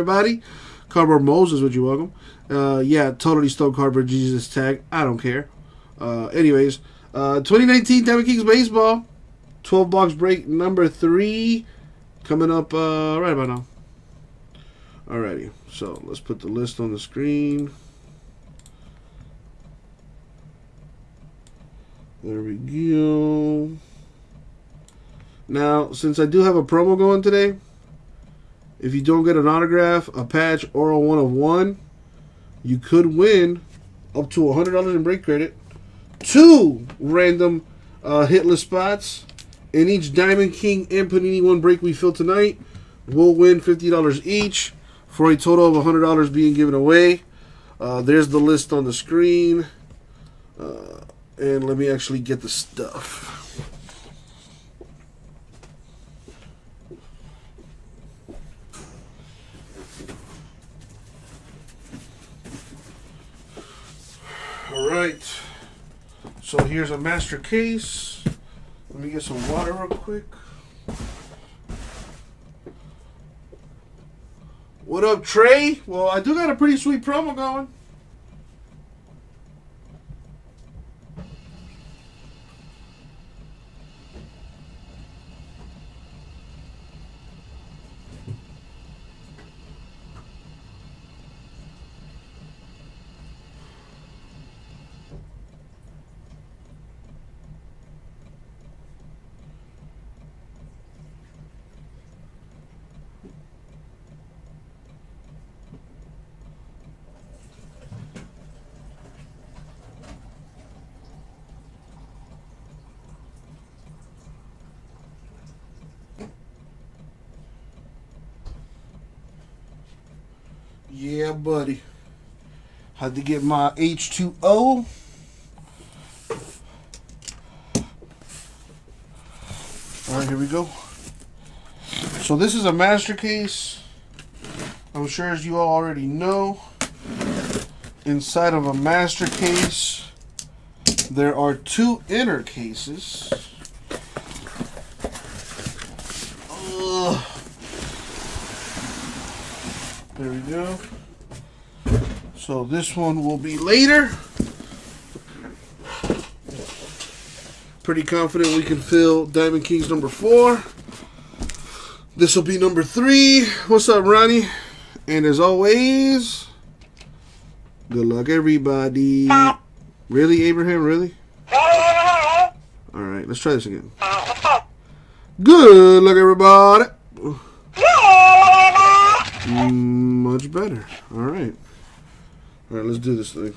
everybody. Cardboard Moses, would you welcome? Yeah, totally stole cardboard Jesus tag. I don't care. Anyways, 2019 Diamond Kings Baseball. 12-box break number 3. Coming up right about now. Alrighty, so let's put the list on the screen. There we go. Now, since I do have a promo going today, if you don't get an autograph, a patch, or a 1/1, you could win up to $100 in break credit, 2 random hitless spots, and each Diamond King and Panini One break we fill tonight will win $50 each, for a total of $100 being given away. There's the list on the screen. And let me actually get the stuff. Alright, so here's a master case. Let me get some water real quick. What up, Trey? Well, I do got a pretty sweet promo going. Yeah, buddy. Had to get my H2O. All right, here we go. So this is a master case. I'm sure as you all already know, inside of a master case, there are 2 inner cases. There we go. So this one will be later. Pretty confident we can fill Diamond Kings number 4. This will be number 3. What's up, Ronnie? And as always, good luck, everybody. Really, Abraham? Really? All right, let's try this again. Good luck, everybody. Much better. Alright. Alright, let's do this thing.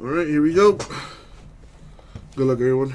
Alright, here we go. Good luck, everyone.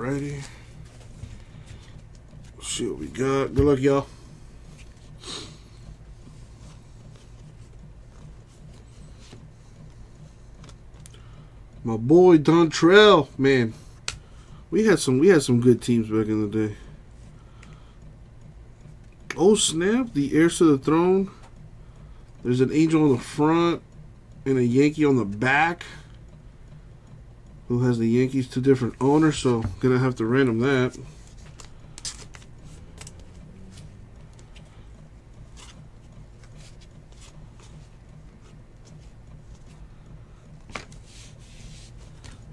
Alrighty. Let's see what we got. Good luck, y'all. My boy Dontrell, man. We had some good teams back in the day. Oh snap, the heirs to the throne. There's an angel on the front and a Yankee on the back. Who has the Yankees? Two different owners, so gonna have to random that.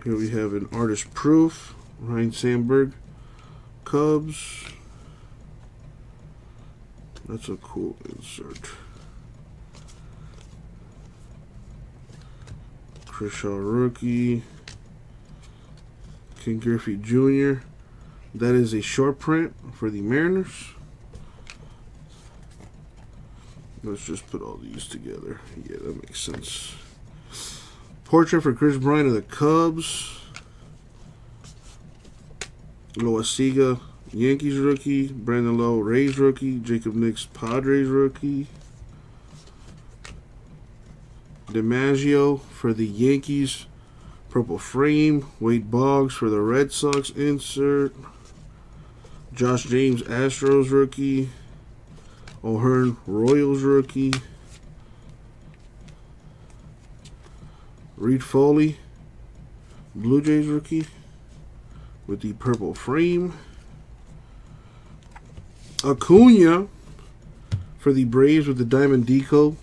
Here we have an artist proof, Ryan Sandberg, Cubs. That's a cool insert. Kershaw rookie, Ken Griffey Jr. That is a short print for the Mariners. Let's just put all these together. Yeah, that makes sense. Portrait for Chris Bryant of the Cubs. Lois Siga, Yankees rookie. Brandon Lowe, Rays rookie. Jacob Nix, Padres rookie. DiMaggio for the Yankees. Purple frame. Wade Boggs for the Red Sox insert. Josh James, Astros rookie. O'Hearn, Royals rookie. Reed Foley, Blue Jays rookie with the purple frame. Acuna for the Braves with the diamond deco.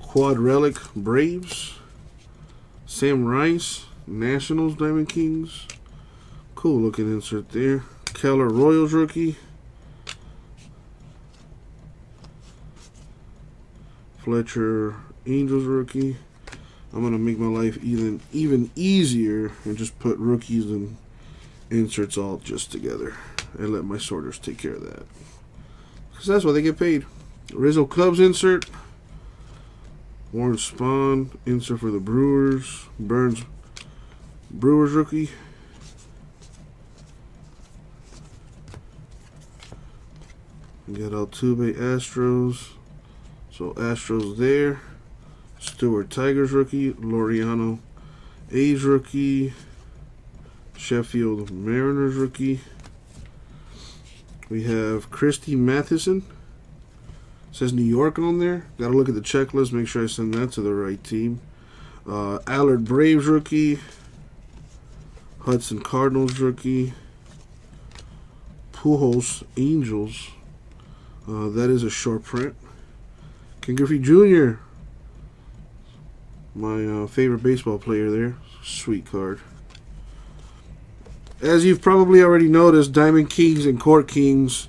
Quad relic Braves. Sam Rice, Nationals Diamond Kings. Cool looking insert there. Keller, Royals rookie. Fletcher, Angels rookie. I'm going to make my life even easier and just put rookies and inserts all just together and let my sorters take care of that, because that's why they get paid. Rizzo Cubs insert. Warren Spahn insert for the Brewers. Burns Brewers rookie. We got Altuve Astros. So Astros there. Stewart Tigers rookie, Laureano A's rookie, Sheffield Mariners rookie. We have Christy Mathewson. It says New York on there. Got to look at the checklist, make sure I send that to the right team. Allard Braves rookie, Hudson Cardinals rookie, Pujols Angels. That is a short print. Ken Griffey Jr., my favorite baseball player there. Sweet card. As you've probably already noticed, Diamond Kings and Court Kings,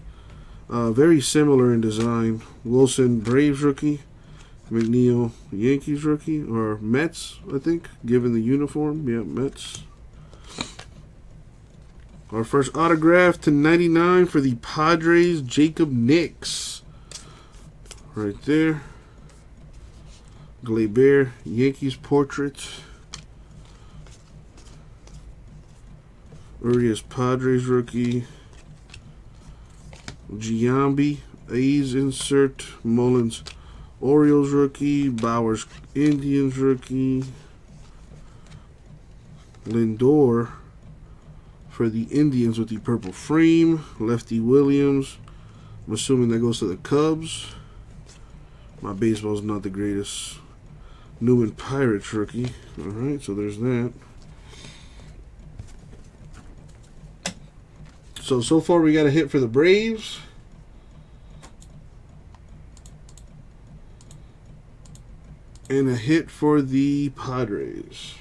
very similar in design. Wilson, Braves rookie. McNeil, Yankees rookie. Or Mets, I think, given the uniform. Yeah, Mets. Our first autograph /99 for the Padres, Jacob Nix. Right there. Gleyber, Yankees portrait. Urias, Padres rookie. Giambi, A's insert. Mullins, Orioles rookie. Bowers, Indians rookie. Lindor for the Indians with the purple frame. Lefty Williams. I'm assuming that goes to the Cubs. My baseball's not the greatest. Newman Pirates rookie. Alright, so there's that. So far we got a hit for the Braves. And a hit for the Padres.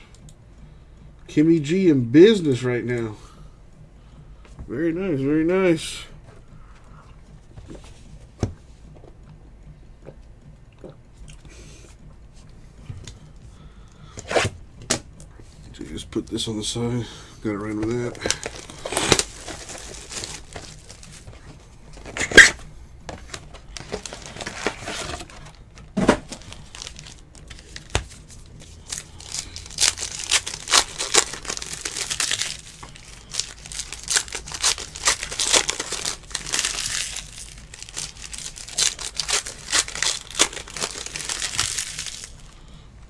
Kimmy G in business right now. Very nice, very nice. Just put this on the side. Got it right with that.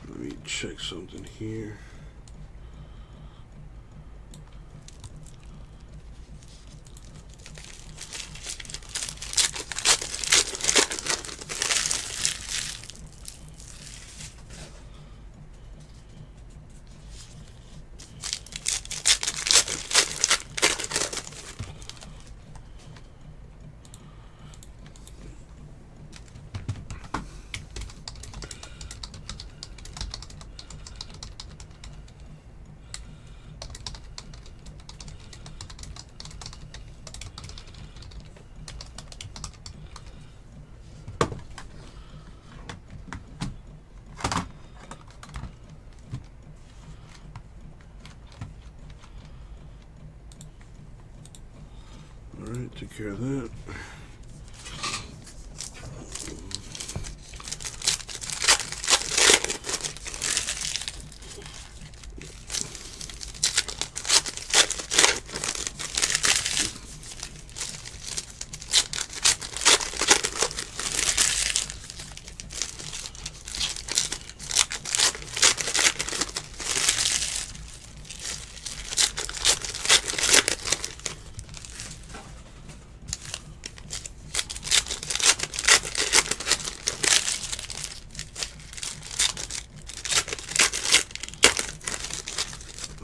Let me check something here. Take care of that.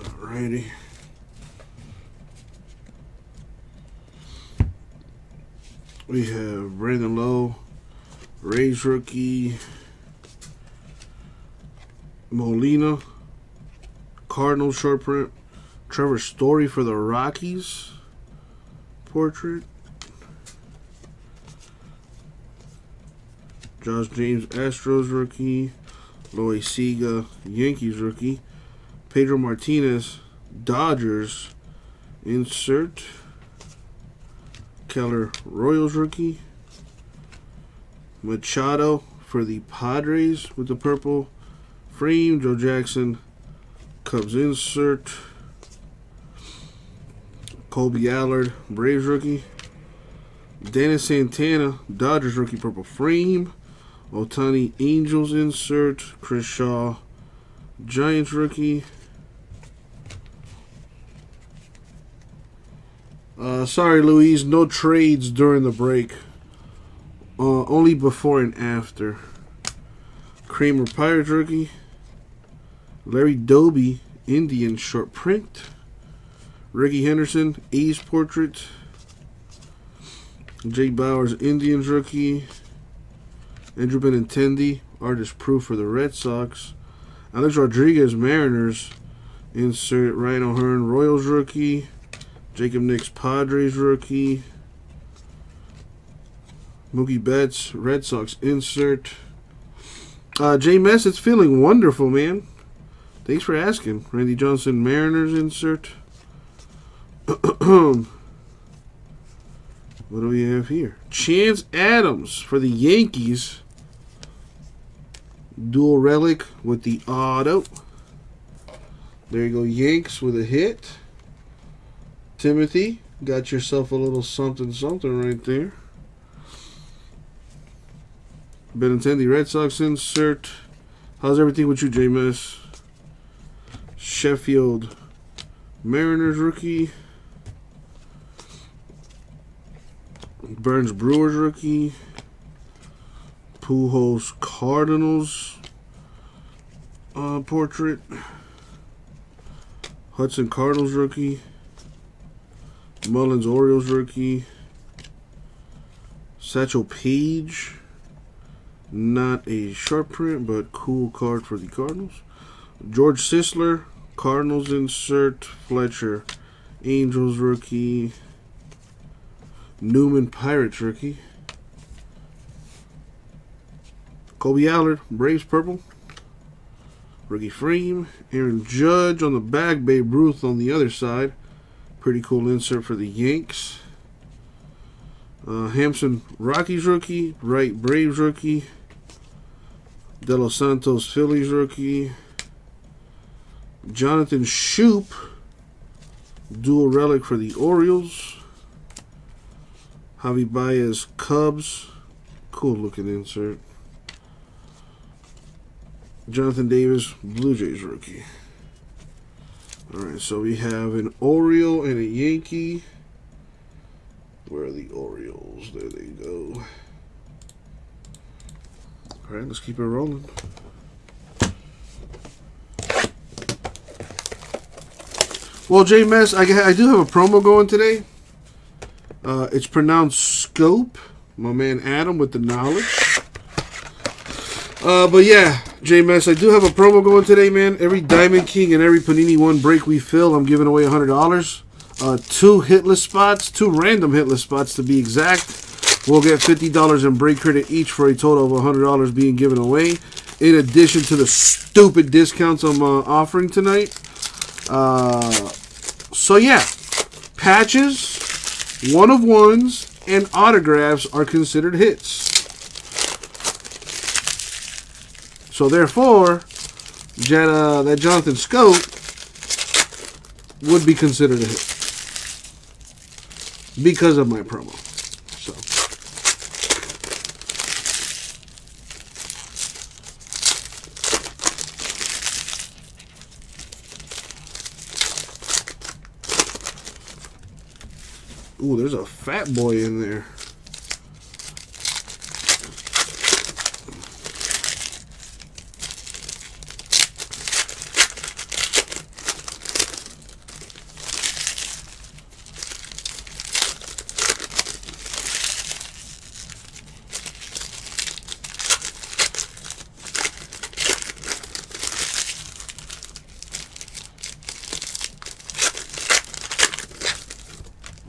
Alrighty. We have Brandon Lowe, Rays rookie, Molina, Cardinals short print, Trevor Story for the Rockies, portrait, Josh James Astros rookie, Lois Sega Yankees rookie, Pedro Martinez, Dodgers, insert, Keller, Royals rookie, Machado for the Padres with the purple frame, Joe Jackson, Cubs insert, Colby Allard, Braves rookie, Dennis Santana, Dodgers rookie purple frame, Ohtani, Angels insert, Chris Shaw, Giants rookie, sorry, Louise, no trades during the break. Only before and after. Kramer Pirates rookie. Larry Doby, Indian short print. Ricky Henderson, A's portrait. Jake Bowers, Indians rookie. Andrew Benintendi, artist proof for the Red Sox. Alex Rodriguez, Mariners. Insert Ryan O'Hearn, Royals rookie. Jacob Nix, Padres rookie. Mookie Betts, Red Sox insert. J-Mess, it's feeling wonderful, man. Thanks for asking. Randy Johnson, Mariners insert. What do we have here? Chance Adams for the Yankees. Dual relic with the auto. There you go, Yanks with a hit. Timothy, got yourself a little something right there. Benintendi, Red Sox insert. How's everything with you, Jameis? Sheffield, Mariners rookie. Burns, Brewers rookie. Pujols, Cardinals portrait. Hudson, Cardinals rookie. Mullins, Orioles rookie. Satchel Paige, not a sharp print, but cool card for the Cardinals. George Sisler, Cardinals insert. Fletcher, Angels rookie. Newman, Pirates rookie. Colby Allard, Braves purple. Rookie frame. Aaron Judge on the back, Babe Ruth on the other side. Pretty cool insert for the Yanks. Hampson, Rockies rookie. Wright, Braves rookie. De Los Santos, Phillies rookie. Jonathan Shoup, dual relic for the Orioles. Javi Baez, Cubs. Cool looking insert. Jonathan Davis, Blue Jays rookie. Alright, so we have an Oriole and a Yankee. Where are the Orioles? There they go. Alright, let's keep it rolling. Well, J-Mess, I do have a promo going today. It's pronounced Scope. My man Adam with the knowledge. But yeah, J-Mess, I do have a promo going today, man. Every Diamond King and every Panini One break we fill, I'm giving away $100. 2 random hitless spots to be exact. We'll get $50 in break credit each for a total of $100 being given away. In addition to the stupid discounts I'm offering tonight. So yeah, patches, 1/1s and autographs are considered hits. So therefore, that Jonathan Scoat would be considered a hit because of my promo. So ooh, there's a fat boy in there.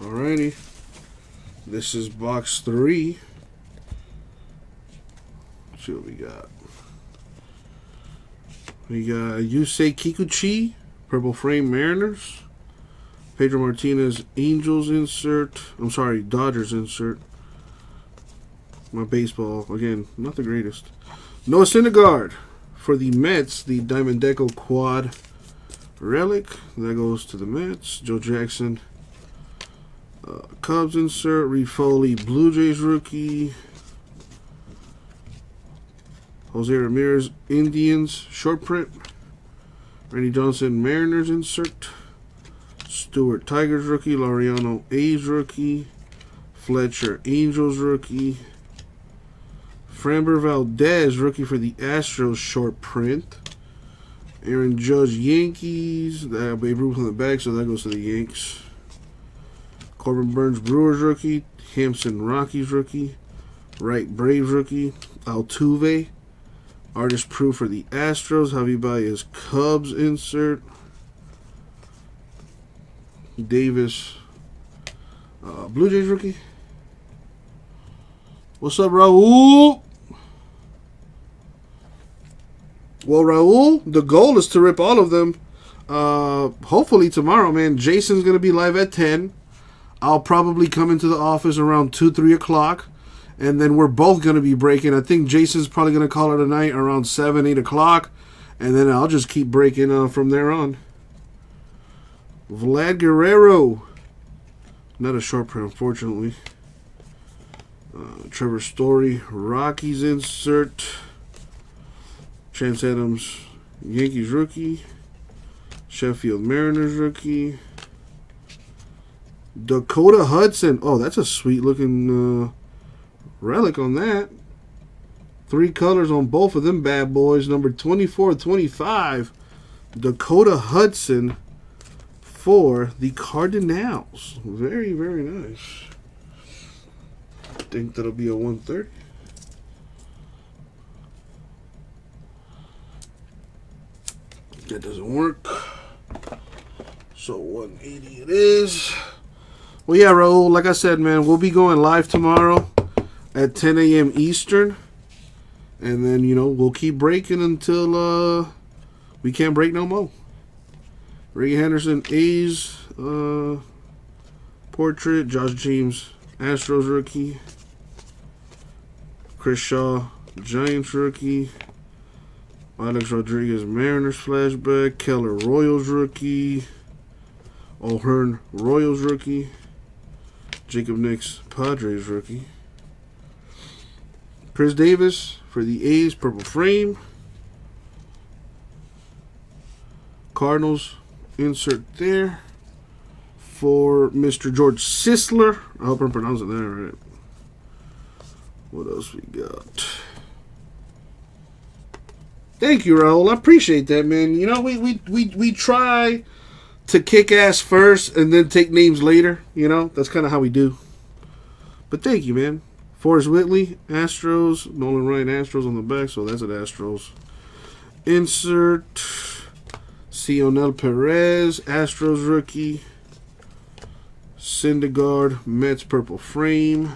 Alrighty, this is box 3. Let's see what we got. We got Yusei Kikuchi, Purple Frame Mariners, Pedro Martinez Angels insert, I'm sorry, Dodgers insert. My baseball, again, not the greatest. Noah Syndergaard for the Mets, the Diamond Deco Quad Relic. That goes to the Mets. Joe Jackson. Cubs insert, Reed Foley, Blue Jays rookie, Jose Ramirez, Indians, short print, Randy Johnson, Mariners insert, Stewart, Tigers rookie, Laureano, A's rookie, Fletcher, Angels rookie, Framber Valdez, rookie for the Astros, short print, Aaron Judge, Yankees, Babe Ruth on the back, so that goes to the Yanks. Corbin Burns, Brewers rookie. Hampson, Rockies rookie. Wright, Braves rookie. Altuve, Artist Proof for the Astros. Javi Baez, Cubs insert. Davis, Blue Jays rookie. What's up, Raul? Well, Raul, the goal is to rip all of them. Hopefully tomorrow, man. Jason's going to be live at 10. I'll probably come into the office around 2, 3 o'clock, and then we're both going to be breaking. I think Jason's probably going to call it a night around 7, 8 o'clock, and then I'll just keep breaking from there on. Vlad Guerrero. Not a short print, unfortunately. Trevor Story, Rockies insert. Chance Adams, Yankees rookie. Sheffield Mariners rookie. Dakota Hudson. Oh, that's a sweet-looking relic on that. 3 colors on both of them bad boys. Number 24, 25. Dakota Hudson for the Cardinals. Very, very nice. I think that'll be a 130. That doesn't work. So 180 it is. Well, yeah, Raul, like I said, man, we'll be going live tomorrow at 10 a.m. Eastern. And then, you know, we'll keep breaking until we can't break no more. Ray Henderson, A's portrait. Josh James, Astros rookie. Chris Shaw, Giants rookie. Alex Rodriguez, Mariners flashback. Keller, Royals rookie. O'Hearn, Royals rookie. Jacob Nix, Padres rookie. Chris Davis for the A's, purple frame. Cardinals insert there for Mr. George Sisler. I hope I'm pronouncing that right. What else we got? Thank you, Raul. I appreciate that, man. You know, we try to kick ass first and then take names later. You know, that's kind of how we do. But thank you, man. Forrest Whitley, Astros. Nolan Ryan, Astros on the back, so that's an Astros insert. Cionel Perez, Astros rookie. Syndergaard, Mets purple frame.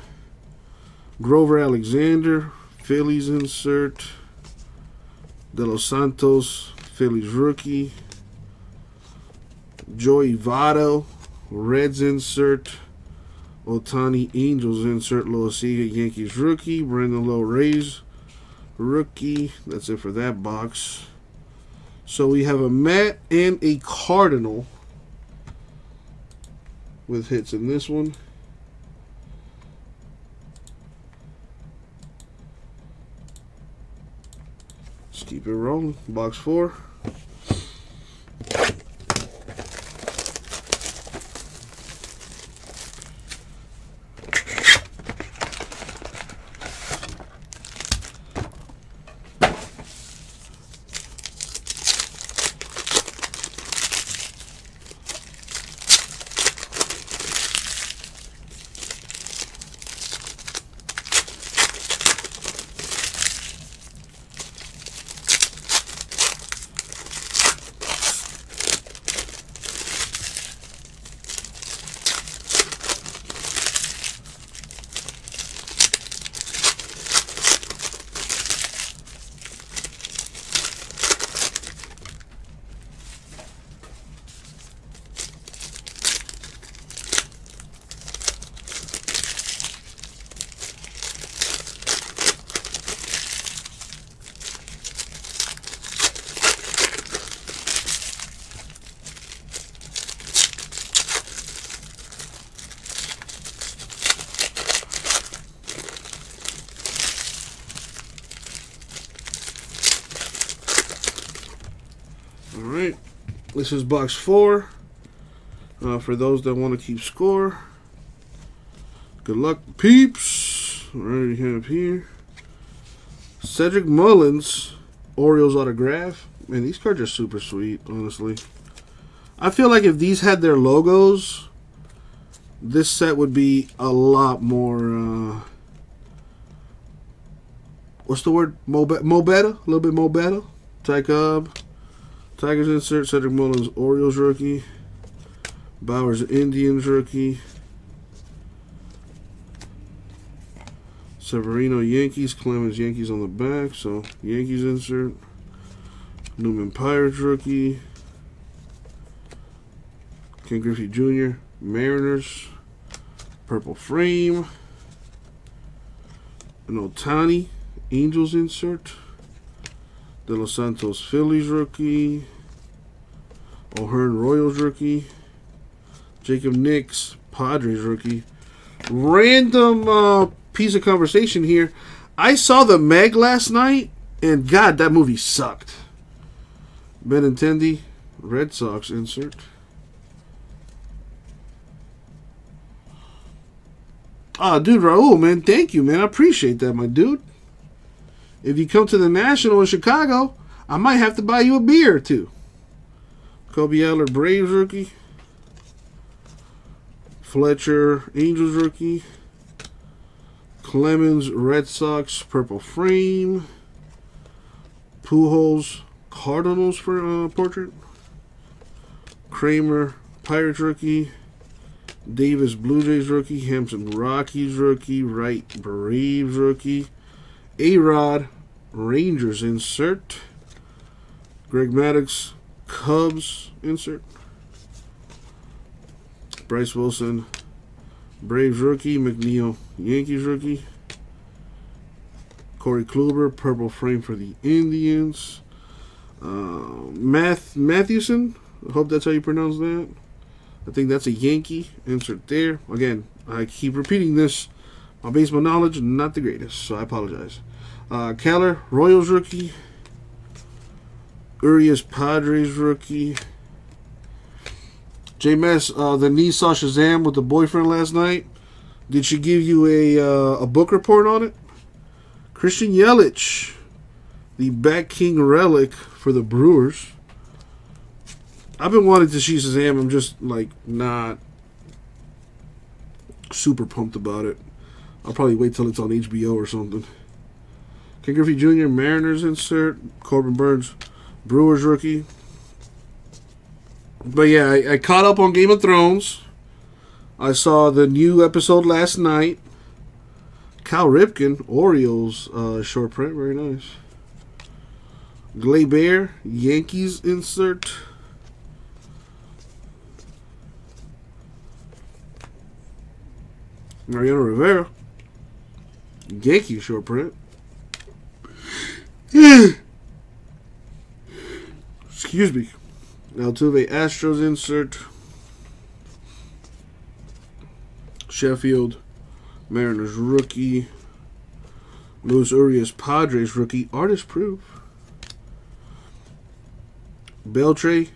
Grover Alexander, Phillies insert. De Los Santos, Phillies rookie. Joey Votto, Reds insert. Ohtani Angels insert, Loisaga Yankees rookie, Brandon Lowe Rays rookie. That's it for that box. So we have a Met and a Cardinal with hits in this one. Let's keep it rolling. Box 4. This is box 4. For those that want to keep score, good luck, peeps. All right, we have here Cedric Mullins, Orioles autograph. Man, these cards are super sweet, honestly. I feel like if these had their logos, this set would be a lot more, what's the word? Mo better? A little bit more better. Take up. Tigers insert, Cedric Mullins, Orioles rookie. Bowers, Indians rookie. Severino, Yankees. Clemens, Yankees on the back. So, Yankees insert. Newman, Pirates rookie. Ken Griffey Jr., Mariners. Purple frame. An Ohtani, Angels insert. De Los Santos Phillies rookie. O'Hearn Royals rookie. Jacob Nix Padres rookie. Random piece of conversation here. I saw The Meg last night, and God, that movie sucked. Benintendi Red Sox insert. Ah, dude, Raul, man, thank you, man. I appreciate that, my dude. If you come to the National in Chicago, I might have to buy you a beer or two. Kobe Adler, Braves rookie. Fletcher, Angels rookie. Clemens, Red Sox, purple frame. Pujols, Cardinals for portrait. Kramer, Pirates rookie. Davis, Blue Jays rookie. Hampson, Rockies rookie. Wright, Braves rookie. A-Rod, Rangers insert. Greg Maddux, Cubs insert. Bryce Wilson, Braves rookie. McNeil, Yankees rookie. Corey Kluber, purple frame for the Indians. Mathewson, I hope that's how you pronounce that. I think that's a Yankee insert there. Again, I keep repeating this. My baseball knowledge, not the greatest, so I apologize. Keller, Royals rookie. Urias, Padres rookie. J-Mess, the niece saw Shazam with the boyfriend last night. Did she give you a book report on it? Christian Yelich, the Bat King relic for the Brewers. I've been wanting to see Shazam. I'm just, like, not super pumped about it. I'll probably wait till it's on HBO or something. Ken Griffey Jr., Mariners insert. Corbin Burns, Brewers rookie. But yeah, I caught up on Game of Thrones. I saw the new episode last night. Cal Ripken, Orioles, short print, very nice. Gleyber, Yankees insert. Mariano Rivera. Yankee short print. Excuse me. Altuve Astros insert. Sheffield Mariners rookie. Luis Urias Padres rookie. Artist proof. Beltre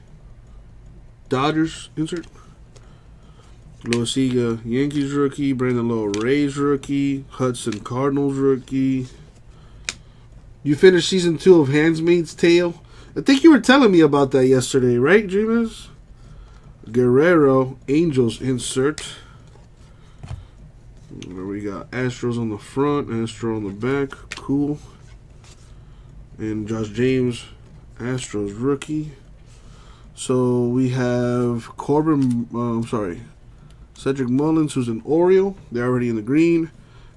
Dodgers insert. Loisaga Yankees rookie, Brandon Lowe Rays rookie, Hudson Cardinals rookie. You finished season 2 of Handmaid's Tale. I think you were telling me about that yesterday, right, Dreamers? Guerrero Angels insert. We got Astros on the front, Astro on the back. Cool. And Josh James, Astros rookie. So we have Corbin. I'm sorry. Cedric Mullins, who's an Oriole. They're already in the green.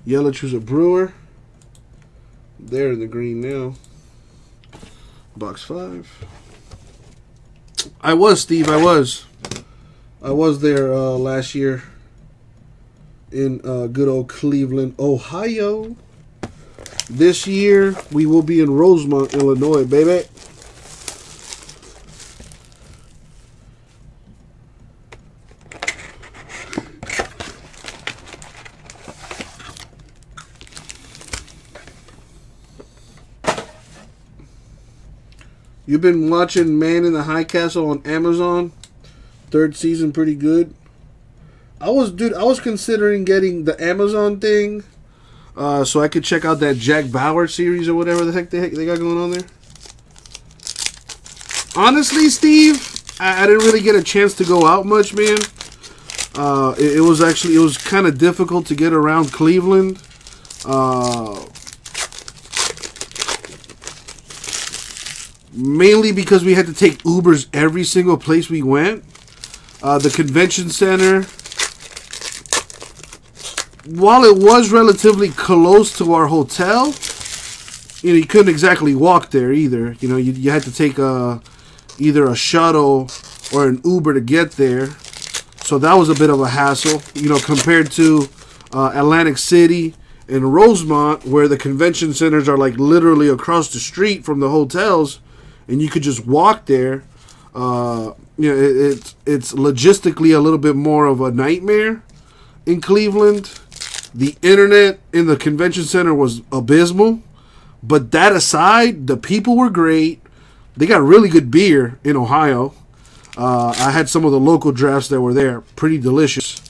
Yelich, who's a Brewer. They're in the green now. Box 5. I was, Steve. I was there last year in good old Cleveland, Ohio. This year, we will be in Rosemont, Illinois, baby. You've been watching Man in the High Castle on Amazon. 3rd season, pretty good. I was considering getting the Amazon thing, so I could check out that Jack Bauer series or whatever the heck they got going on there. Honestly, Steve, I didn't really get a chance to go out much, man. It was kind of difficult to get around Cleveland. Mainly because we had to take Ubers every single place we went. The convention center, while it was relatively close to our hotel, you know, you couldn't exactly walk there either. You know, you had to take either a shuttle or an Uber to get there. So that was a bit of a hassle, you know, compared to Atlantic City and Rosemont, where the convention centers are like literally across the street from the hotels. And you could just walk there. You know, it's logistically a little bit more of a nightmare in Cleveland. The internet in the convention center was abysmal. But that aside, the people were great. They got really good beer in Ohio. I had some of the local drafts that were there. Pretty delicious.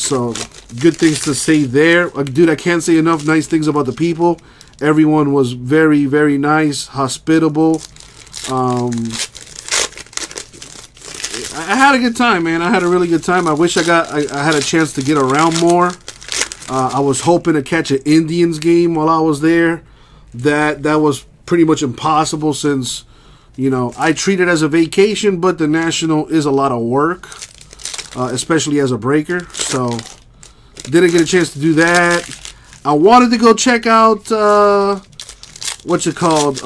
So good things to say there. Dude, I can't say enough nice things about the people. Everyone was very, very nice, hospitable. I had a good time, man. I had a really good time. I wish I had a chance to get around more. I was hoping to catch an Indians game while I was there. That was pretty much impossible since, you know, I treat it as a vacation, but the National is a lot of work, especially as a breaker. So didn't get a chance to do that. I wanted to go check out, what's it called?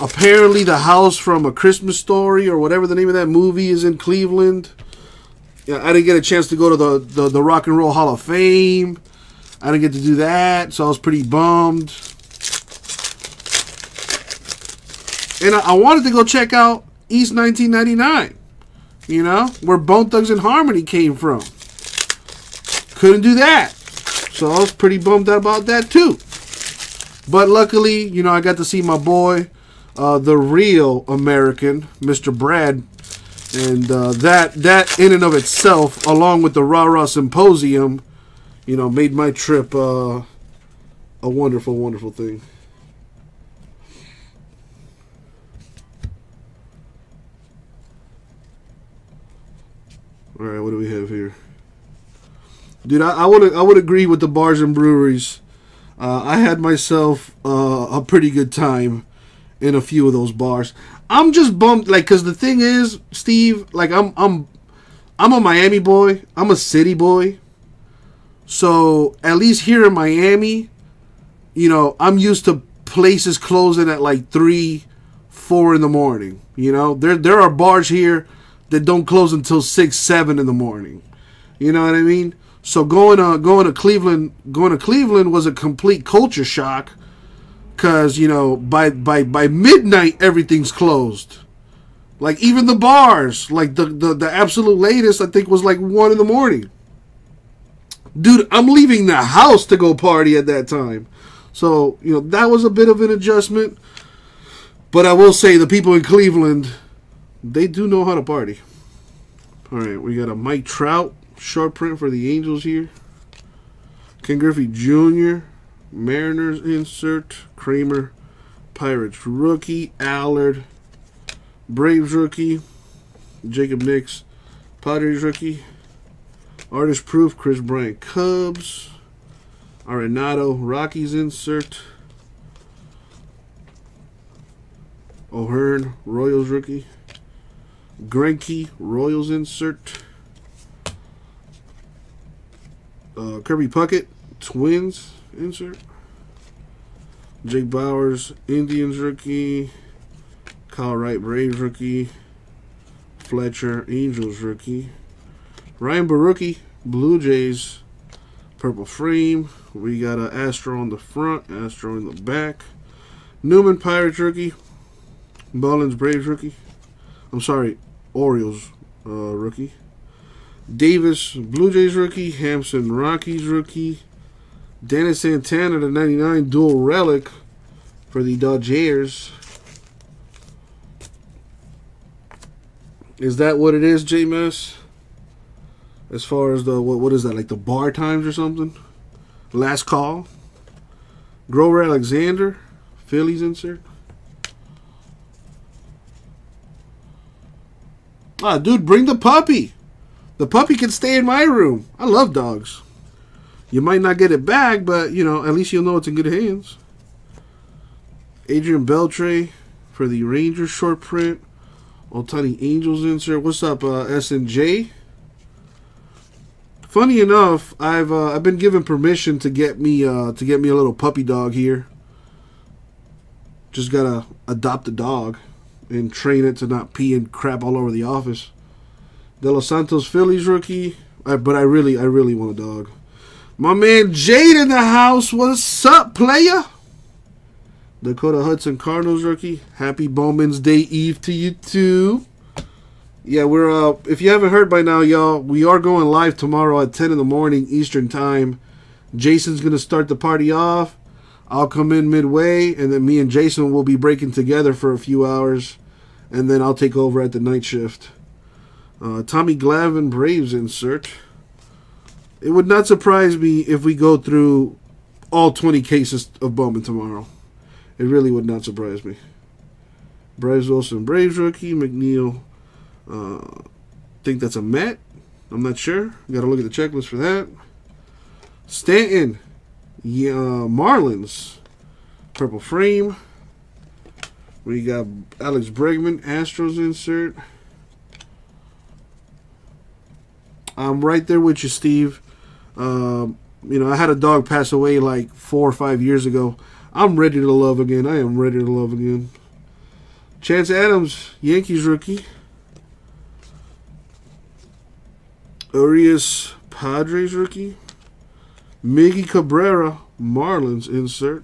Apparently the house from A Christmas Story or whatever the name of that movie is in Cleveland. Yeah, I didn't get a chance to go to the Rock and Roll Hall of Fame. I didn't get to do that, so I was pretty bummed. And I wanted to go check out East 1999, you know, where Bone Thugs and Harmony came from. Couldn't do that. So I was pretty bummed out about that too. But luckily, you know, I got to see my boy, the real American, Mr. Brad. And that in and of itself, along with the Rah Rah Symposium, you know, made my trip a wonderful, wonderful thing. All right, what do we have here? Dude, I would agree with the bars and breweries. I had myself a pretty good time in a few of those bars. I'm just bummed, like, cause the thing is, Steve, like, I'm a Miami boy. I'm a city boy. So at least here in Miami, you know, I'm used to places closing at like 3, 4 in the morning. You know, there are bars here that don't close until 6, 7 in the morning. You know what I mean? So going to Cleveland was a complete culture shock, because you know by midnight everything's closed, like even the bars. Like the absolute latest I think was like 1 in the morning. Dude, I'm leaving the house to go party at that time. So you know that was a bit of an adjustment, but I will say the people in Cleveland, they do know how to party. All right, we got a Mike Trout. Short print for the Angels here. Ken Griffey Jr. Mariners insert. Kramer. Pirates rookie. Allard. Braves rookie. Jacob Nix. Padres rookie. Artist proof. Chris Bryant Cubs. Arenado. Rockies insert. O'Hearn. Royals rookie. Greinke. Royals insert. Kirby Puckett, Twins insert. Jake Bowers, Indians rookie. Kyle Wright, Braves rookie. Fletcher, Angels rookie. Ryan Barucki, Blue Jays, purple frame. We got an Astro on the front, Astro in the back. Newman, Pirates rookie. Mullins, Braves rookie. I'm sorry, Orioles rookie. Davis, Blue Jays rookie. Hampson, Rockies rookie. Dennis Santana, the 99 dual relic for the Dodgers. Is that what it is, J-Mess? As far as the, what is that, like the bar times or something? Last call. Grover Alexander, Phillies insert. Ah, dude, bring the puppy. The puppy can stay in my room. I love dogs. You might not get it back, but, you know, at least you'll know it's in good hands. Adrian Beltre for the Rangers short print. Ohtani Angels insert. What's up, S&J? Funny enough, I've been given permission to get me a little puppy dog here. Just got to adopt a dog and train it to not pee and crap all over the office. De Los Santos Phillies rookie, but I really want a dog. My man Jade in the house. What's up, player? Dakota Hudson Cardinals rookie. Happy Bowman's Day Eve to you too. Yeah, we're if you haven't heard by now, y'all, we are going live tomorrow at 10 in the morning Eastern time. Jason's gonna start the party off. I'll come in midway, and then me and Jason will be breaking together for a few hours, and then I'll take over at the night shift. Tommy Glavine, Braves insert. It would not surprise me if we go through all 20 cases of Bowman tomorrow. It really would not surprise me. Bryce Wilson, Braves rookie. McNeil, think that's a Met. I'm not sure. Got to look at the checklist for that. Stanton, yeah, Marlins, purple frame. We got Alex Bregman, Astros insert. I'm right there with you, Steve. You know, I had a dog pass away like 4 or 5 years ago. I'm ready to love again. I am ready to love again. Chance Adams, Yankees rookie. Urias, Padres rookie. Miggy Cabrera, Marlins insert.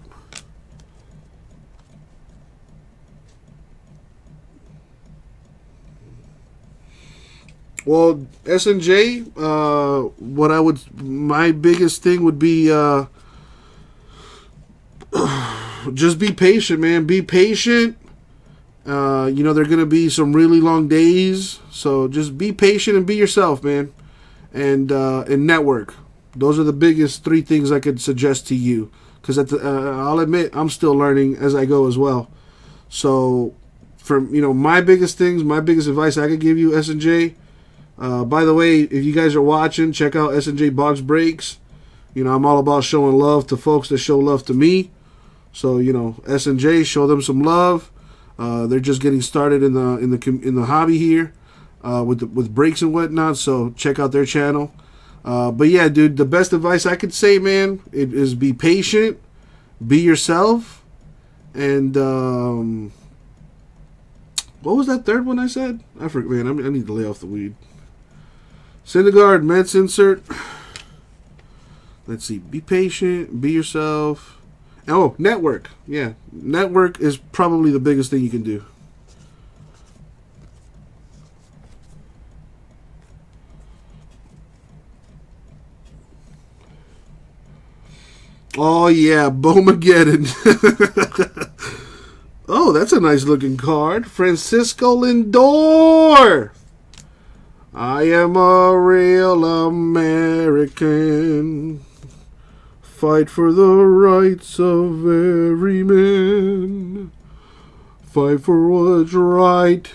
Well, S&J, my biggest thing would be just be patient, man. Be patient. You know, there are going to be some really long days. So just be patient and be yourself, man. And network. Those are the biggest three things I could suggest to you. Because I'll admit, I'm still learning as I go as well. So, from, you know, my biggest things, my biggest advice I could give you, S&J, by the way, if you guys are watching, check out S&J Box Breaks. You know, I'm all about showing love to folks that show love to me. So, you know, S&J, show them some love. They're just getting started in the hobby here with breaks and whatnot. So check out their channel. But yeah, dude, the best advice I could say, man, it is be patient, be yourself, and what was that third one I said? I forgot, man. I need to lay off the weed. Syndergaard, Mets insert. Let's see. Be patient. Be yourself. Oh, network. Yeah. Network is probably the biggest thing you can do. Oh, yeah. Bowmageddon. Oh, that's a nice looking card. Francisco Lindor. I am a real American. Fight for the rights of every man. Fight for what's right.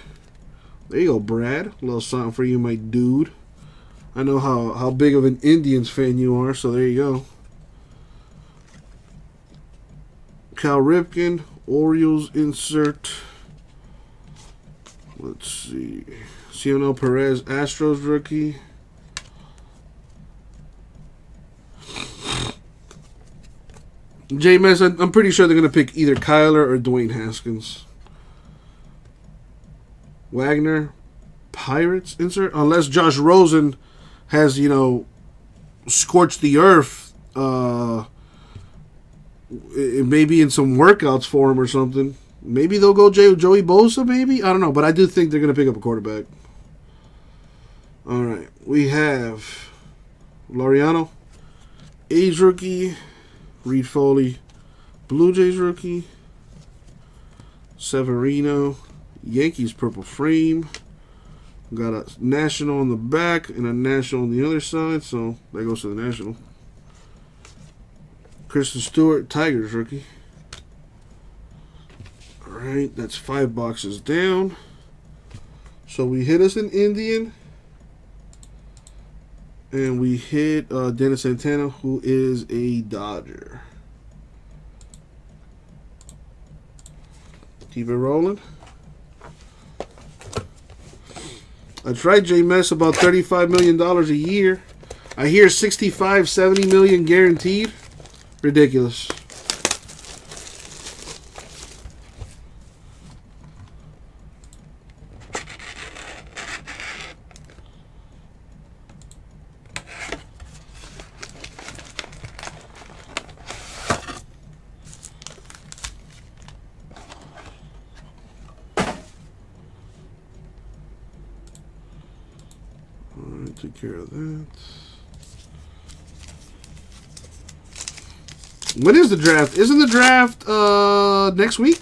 There you go, Brad. A little something for you, my dude. I know how big of an Indians fan you are, so there you go. Cal Ripken, Orioles insert. Let's see. Cionel Perez, Astros rookie. J-Mess, I'm pretty sure they're going to pick either Kyler or Dwayne Haskins. Wagner, Pirates insert. Unless Josh Rosen has, you know, scorched the earth. Maybe in some workouts for him or something. Maybe they'll go Joey Bosa, maybe? I don't know, but I do think they're going to pick up a quarterback. All right, we have Laureano, A's rookie. Reed Foley, Blue Jays rookie. Severino, Yankees purple frame. Got a national on the back and a national on the other side, so that goes to the national. Kristen Stewart, Tigers rookie. All right, that's 5 boxes down. So we hit us an Indian. And we hit Dennis Santana, who is a Dodger. Keep it rolling. That's right, J-Mess, about $35 million a year. I hear $65, $70 million guaranteed. Ridiculous. Take care of that. When is the draft? Isn't the draft next week?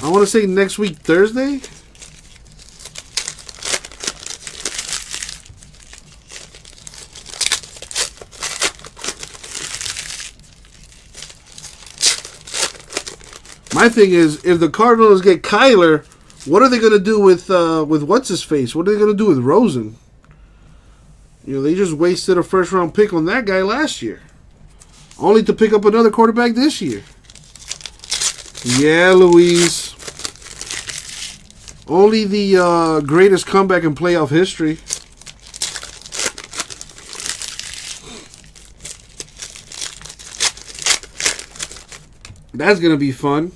I want to say next week, Thursday. My thing is, if the Cardinals get Kyler, what are they going to do with what's his face? What are they going to do with Rosen? You know, they just wasted a first-round pick on that guy last year. Only to pick up another quarterback this year. Yeah, Louise. Only the greatest comeback in playoff history. That's going to be fun.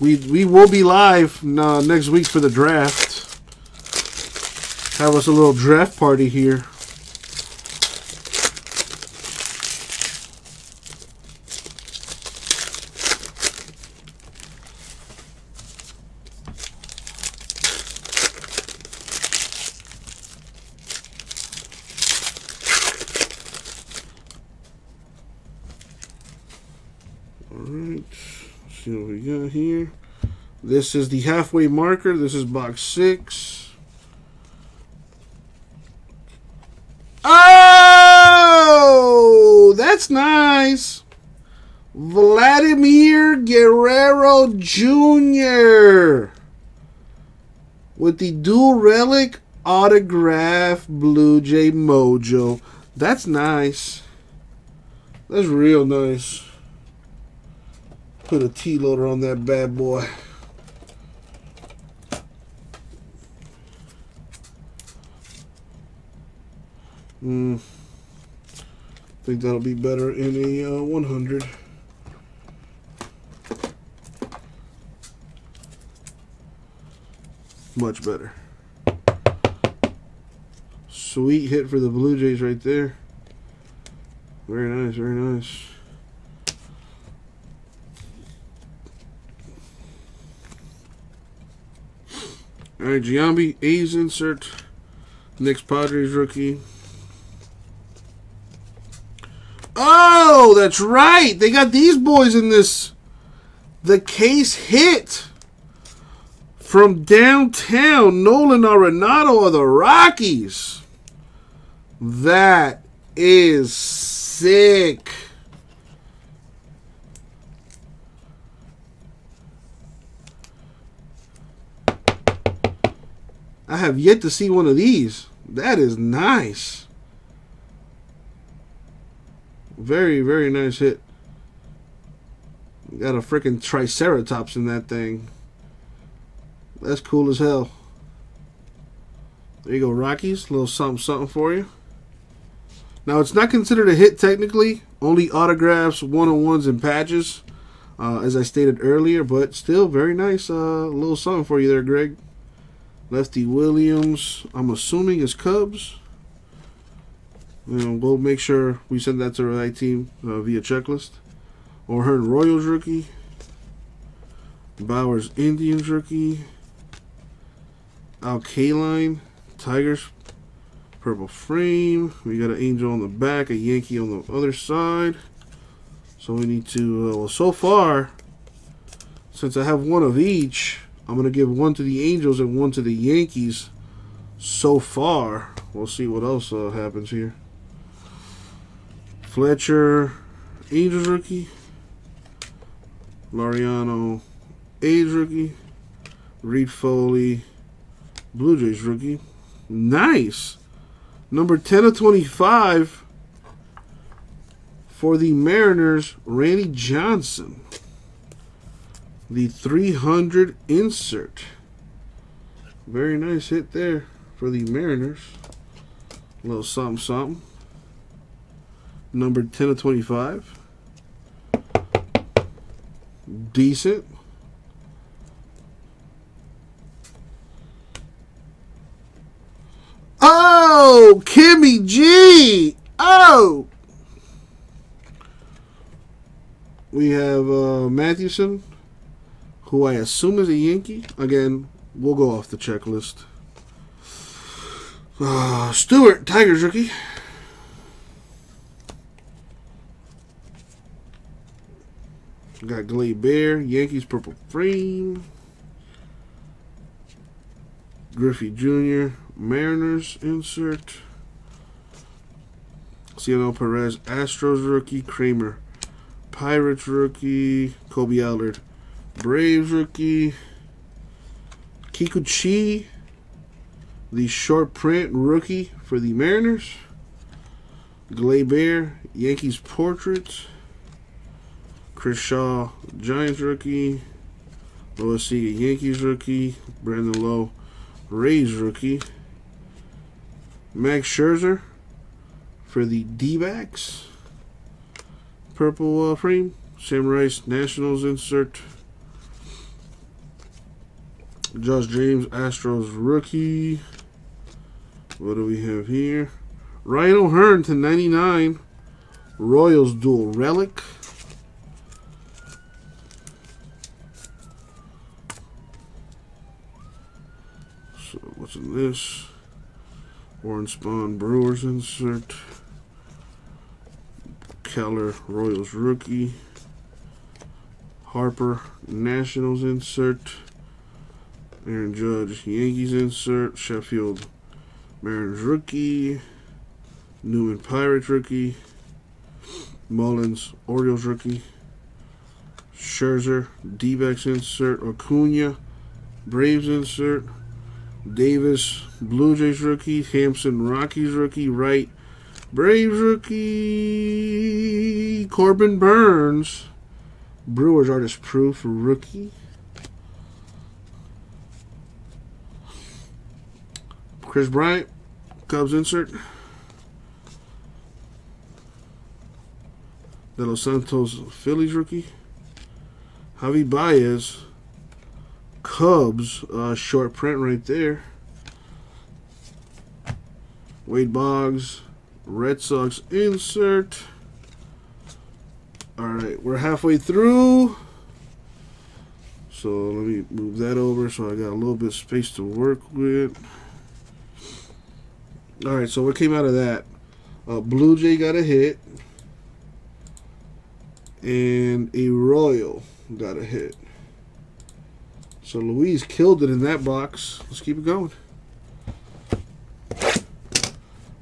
We will be live next week for the draft. Have us a little draft party here. All right, let's see what we got here. This is the halfway marker. This is box 6. That's nice. Vladimir Guerrero Jr. with the dual relic autograph Blue Jay Mojo. That's nice. That's real nice. Put a T-loader on that bad boy. I think that'll be better in a 100. Much better. Sweet hit for the Blue Jays right there. Very nice, very nice. All right, Giambi, A's insert. Next Padres rookie. Oh, that's right. They got these boys in this. The case hit from downtown. Nolan Arenado of the Rockies. That is sick. I have yet to see one of these. That is nice. Very, very nice hit. Got a freaking Triceratops in that thing. That's cool as hell. There you go, Rockies. A little something, something for you. Now, it's not considered a hit technically. Only autographs, one-on-ones, and patches, as I stated earlier. But still, very nice. Little something for you there, Greg. Lefty Williams, I'm assuming, is Cubs. We'll make sure we send that to the right team via checklist. O'Hearn Royals rookie. Bowers Indians rookie. Alkaline Tigers purple frame. We got an angel on the back, a Yankee on the other side. So we need to, well, so far, since I have one of each, I'm going to give one to the Angels and one to the Yankees so far. We'll see what else happens here. Fletcher, Angels rookie. Laureano, A's rookie. Reed Foley, Blue Jays rookie. Nice. Number 10 of 25 for the Mariners, Randy Johnson. The 300 insert. Very nice hit there for the Mariners. A little something, something. Number 10 of 25. Decent. Oh, Kimmy G. Oh. We have Mathewson, who I assume is a Yankee. Again, we'll go off the checklist. Stewart, Tigers rookie. Got Gleyber, Yankees purple frame. Griffey Jr., Mariners insert. Ciano Perez, Astros rookie. Kramer, Pirates rookie. Kobe Allard, Braves rookie. Kikuchi, the short print rookie for the Mariners. Gleyber, Yankees portrait. Chris Shaw, Giants rookie. Lois Seager, Yankees rookie. Brandon Lowe, Rays rookie. Max Scherzer for the D-backs. Purple frame. Sam Rice, Nationals insert. Josh James, Astros rookie. What do we have here? Ryan O'Hearn /99. Royals dual relic. So what's in this? Warren Spahn, Brewers insert. Keller, Royals rookie. Harper, Nationals insert. Aaron Judge, Yankees insert. Sheffield, Mariners rookie. Newman, Pirates rookie. Mullins, Orioles rookie. Scherzer, D-backs insert. Acuna, Braves insert. Davis, Blue Jays rookie. Hampson, Rockies rookie. Wright, Braves rookie. Corbin Burns, Brewers artist proof rookie. Chris Bryant, Cubs insert. De Los Santos, Phillies rookie. Javi Baez, Cubs, short print right there. Wade Boggs, Red Sox insert. Alright, we're halfway through. So let me move that over so I got a little bit of space to work with. Alright, so what came out of that? Blue Jay got a hit. And a Royal got a hit. So Louise killed it in that box. Let's keep it going.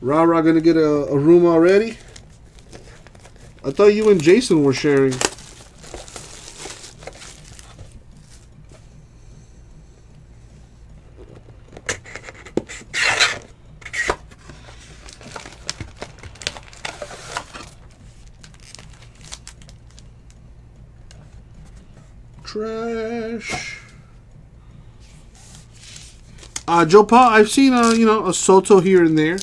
Ra-Ra gonna get a room already? I thought you and Jason were sharing. Trash. Joe Pa, I've seen you know, a Soto here and there.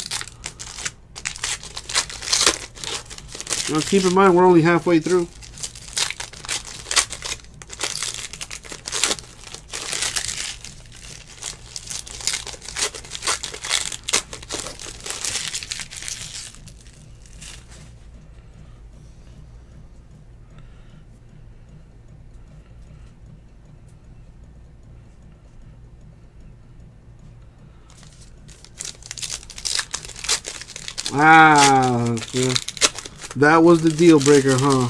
Now keep in mind we're only halfway through. Ah, yeah. That was the deal breaker, huh?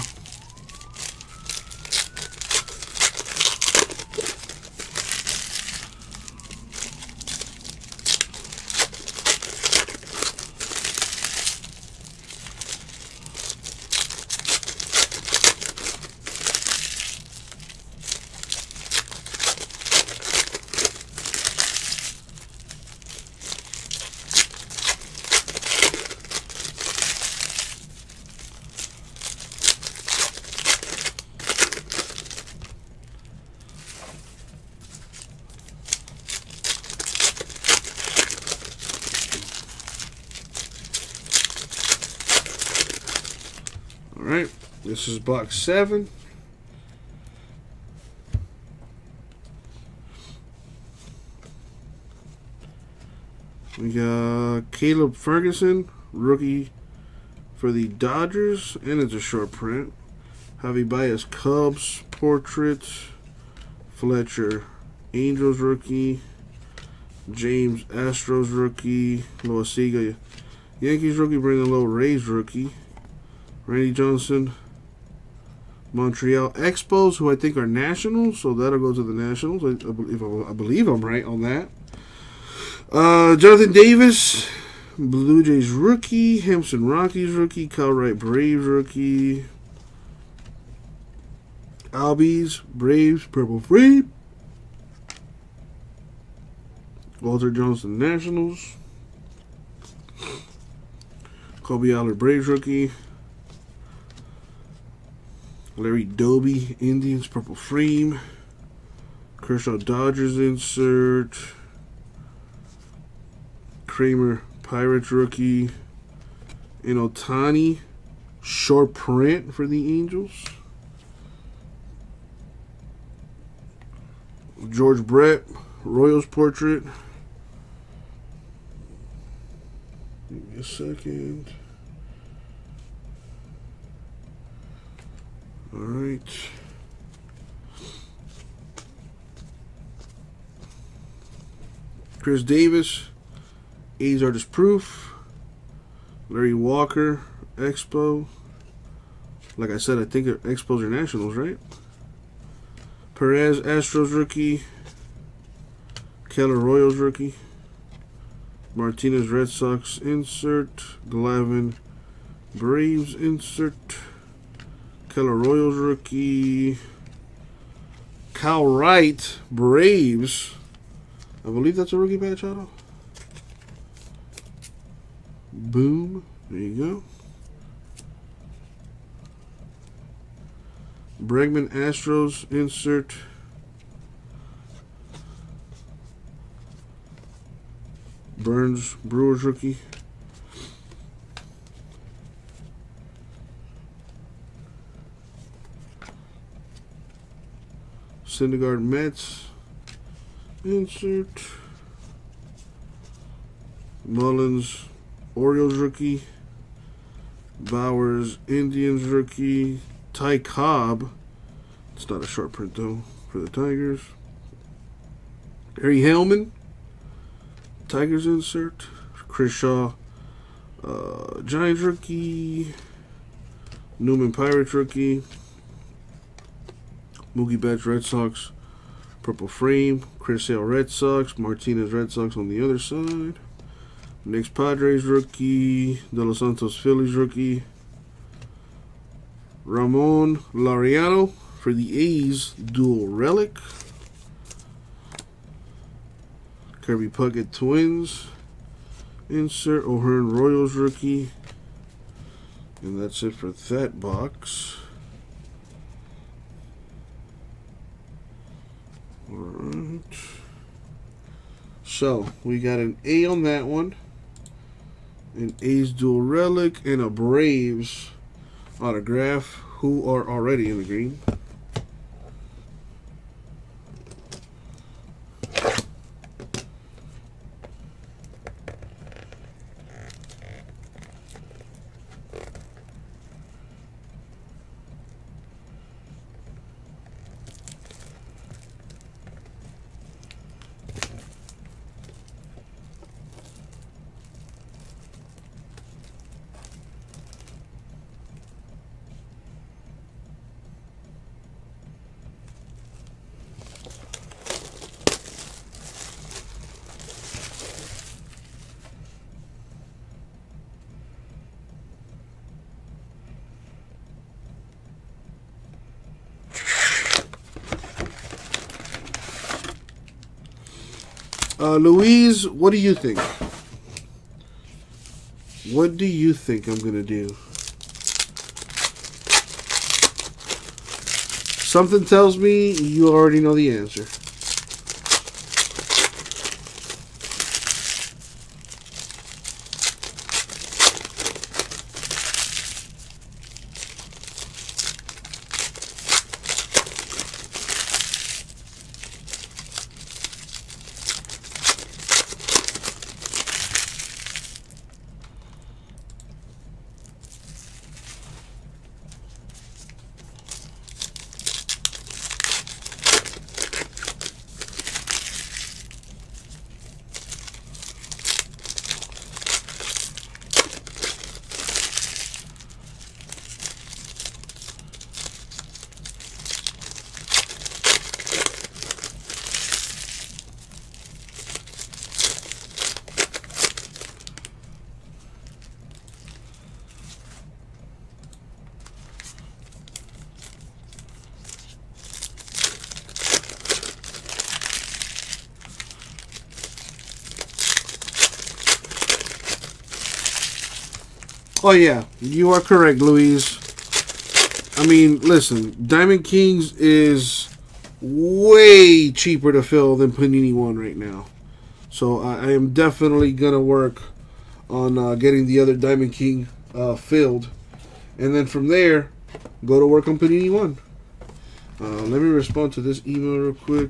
Alright, this is box 7. We got Caleb Ferguson, rookie for the Dodgers, and it's a short print. Javi Baez, Cubs, portrait. Fletcher, Angels rookie. James, Astros rookie. Loisaga, Yankees rookie. Brandon Lowe, Rays rookie. Randy Johnson, Montreal Expos, who I think are Nationals, so that'll go to the Nationals. I believe I'm right on that. Jonathan Davis, Blue Jays rookie, Hampson Rockies rookie, Kyle Wright Braves rookie, Albies Braves purple free, Walter Johnson Nationals, Kobe Allard Braves rookie. Larry Doby, Indians, purple frame. Kershaw, Dodgers insert. Kramer, Pirates rookie. And Ohtani, short print for the Angels. George Brett, Royals portrait. Give me a second. All right. Chris Davis, A's Artist Proof. Larry Walker, Expo. Like I said, I think Expos are Nationals, right? Perez, Astros rookie. Keller, Royals rookie. Martinez, Red Sox insert. Glavine, Braves insert. Keller, Royals rookie. Kyle Wright, Braves. I believe that's a rookie patch auto. Boom. There you go. Bregman, Astros insert. Burns, Brewers rookie. Syndergaard, Mets insert. Mullins, Orioles rookie. Bowers, Indians rookie. Ty Cobb. It's not a short print, though, for the Tigers. Harry Hellman. Tigers insert. Kershaw. Giants rookie. Newman Pirates rookie. Mookie Betts Red Sox. Purple frame. Chris Sale Red Sox. Martinez Red Sox on the other side. Knicks Padres rookie. De Los Santos Phillies rookie. Ramon Laureano for the A's dual relic. Kirby Puckett Twins insert. O'Hearn Royals rookie. And that's it for that box. All right. So we got an A on that one, an A's dual relic, and a Braves autograph, who are already in the green. Louise, what do you think? What do you think I'm gonna do? Something tells me you already know the answer. Oh, yeah, you are correct, Louise. I mean, listen, Diamond Kings is way cheaper to fill than Panini One right now. So I am definitely going to work on getting the other Diamond King filled. And then from there, go to work on Panini One. Let me respond to this email real quick.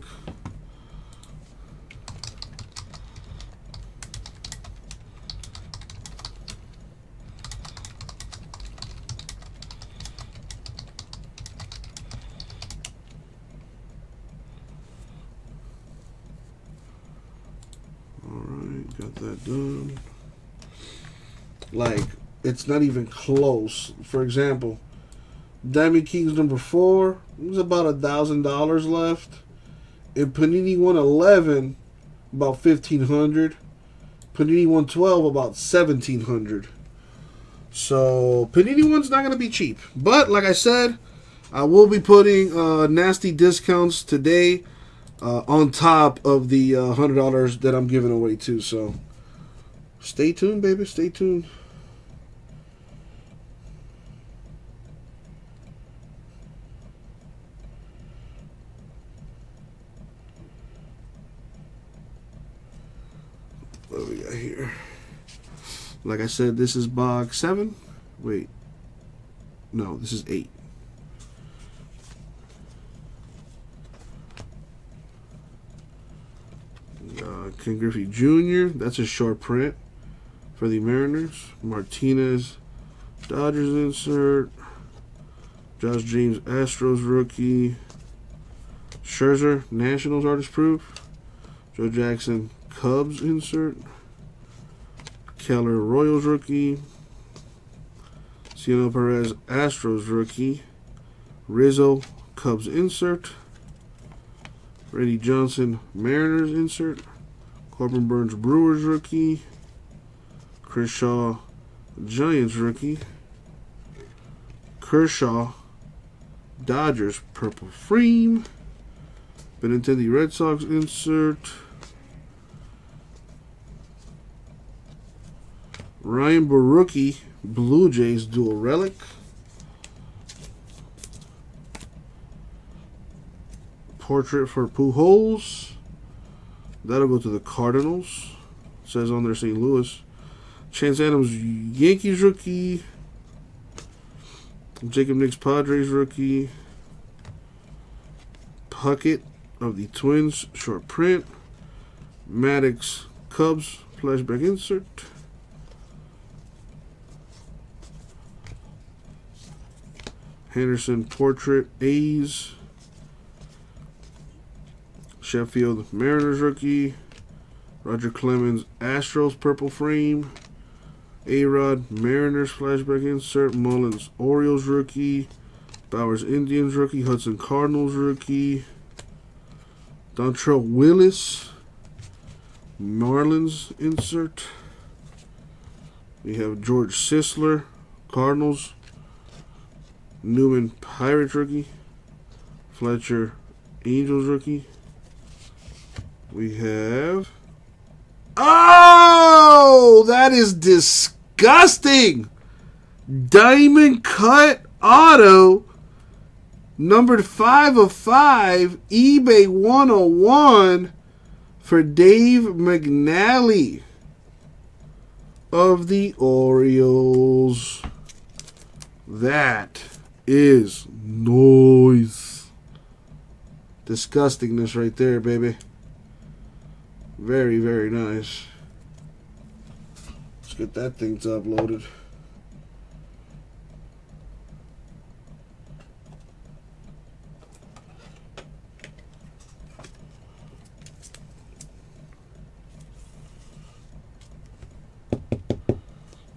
Like, it's not even close. For example, Diamond Kings number 4, there's about $1,000 left. In Panini 111, about $1,500. Panini 112, about $1,700. So Panini One's not going to be cheap. But like I said, I will be putting nasty discounts today on top of the $100 that I'm giving away too. So stay tuned, baby. Stay tuned. What do we got here? Like I said, this is box 7. Wait. No, this is 8. Ken Griffey Jr., that's a short print for the Mariners. Martinez, Dodgers insert. Josh James, Astros rookie. Scherzer, Nationals artist proof. Joe Jackson, Cubs insert. Keller, Royals rookie. Ciano Perez, Astros rookie. Rizzo, Cubs insert. Randy Johnson, Mariners insert. Corbin Burns, Brewers rookie. Kershaw, Giants rookie. Kershaw, Dodgers purple frame. Benintendi, Red Sox insert. Ryan Borucki, Blue Jays dual relic. Portrait for Pujols. That'll go to the Cardinals. It says on there St. Louis. Chance Adams, Yankees rookie. Jacob Nix, Padres rookie. Puckett of the Twins, short print. Maddox, Cubs, flashback insert. Henderson, portrait, A's. Sheffield, Mariners rookie. Roger Clemens, Astros purple frame. A-Rod, Mariners flashback insert. Mullins, Orioles rookie. Bowers, Indians rookie. Hudson, Cardinals rookie. Dontrell Willis, Marlins insert. We have George Sisler, Cardinals. Newman, Pirates rookie. Fletcher, Angels rookie. We have... Oh! That is disgusting! Diamond cut auto. Numbered 5/5. eBay 101 for Dave McNally of the Orioles. That is noise. Disgustingness right there, baby. Very, very nice. Let's get that thing top loaded.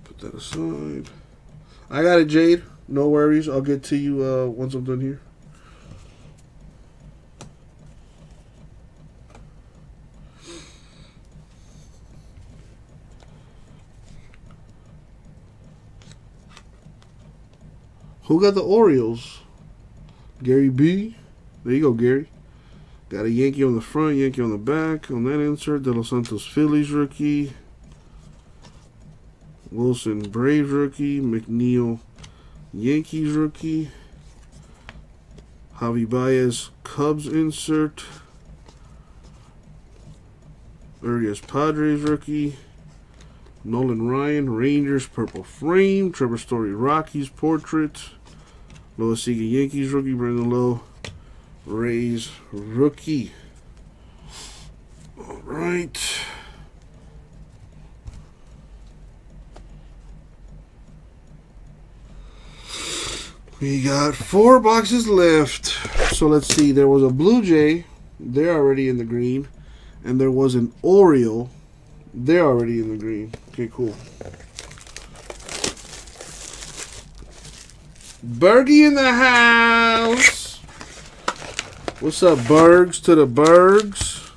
Put that aside. I got it, Jade. No worries. I'll get to you once I'm done here. Who got the Orioles? Gary B. There you go, Gary. Got a Yankee on the front, Yankee on the back. On that insert, De Los Santos Phillies rookie. Wilson Braves rookie. McNeil Yankees rookie. Javi Baez Cubs insert. Urias Padres rookie. Nolan Ryan Rangers purple frame. Trevor Story Rockies portrait. Lois Seager, Yankees rookie. Brandon Lowe, Rays rookie. All right. We got 4 boxes left. So let's see. There was a Blue Jay. They're already in the green. And there was an Oriole. They're already in the green. Okay, cool. Bergie in the house. What's up, Bergs to the Bergs?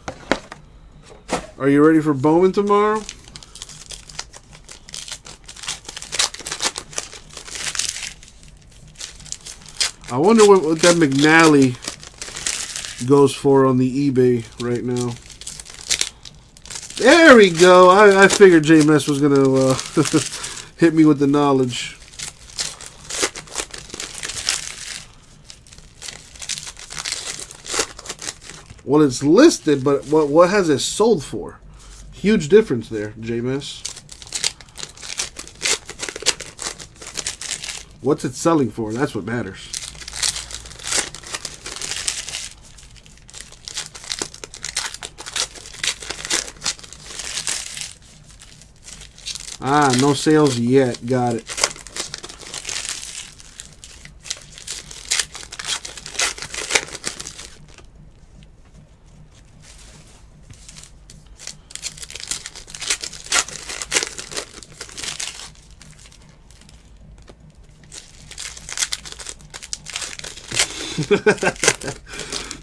Are you ready for Bowman tomorrow? I wonder what that McNally goes for on the eBay right now. There we go. I figured JMS was going to hit me with the knowledge. Well, it's listed, but what has it sold for? Huge difference there, JMS. What's it selling for? That's what matters. Ah, no sales yet. Got it.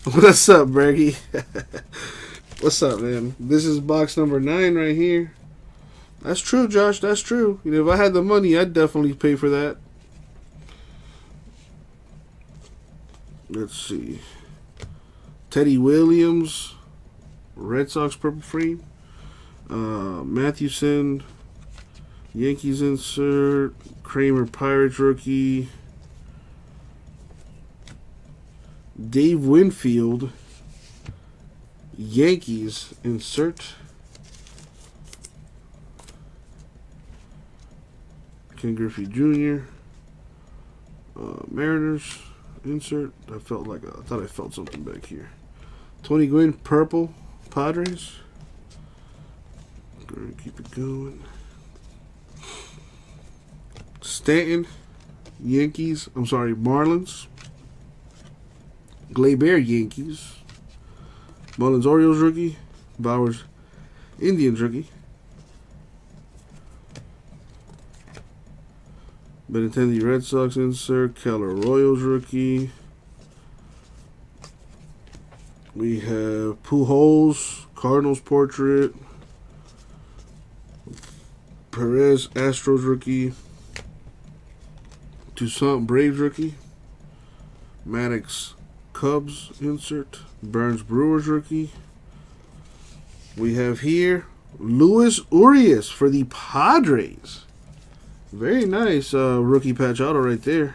What's up, Bergie? What's up, man? This is box number 9 right here. That's true, Josh. That's true. You know, if I had the money, I'd definitely pay for that. Let's see. Teddy Williams, Red Sox purple frame. Mathewson, Yankees insert. Kramer Pirates rookie. Dave Winfield, Yankees insert. Ken Griffey Jr. Mariners insert. I thought I felt something back here. Tony Gwynn purple Padres. Gonna keep it going. Stanton, Yankees. I'm sorry, Marlins. Gleyber, Yankees. Mullins, Orioles rookie. Bowers, Indians rookie. Benintendi, Red Sox insert. Keller, Royals rookie. We have Pujols, Cardinals portrait. Perez, Astros rookie. Toussaint, Braves rookie. Maddox, Cubs insert. Burns, Brewers rookie. We have here Luis Urias for the Padres. Very nice rookie patch auto right there.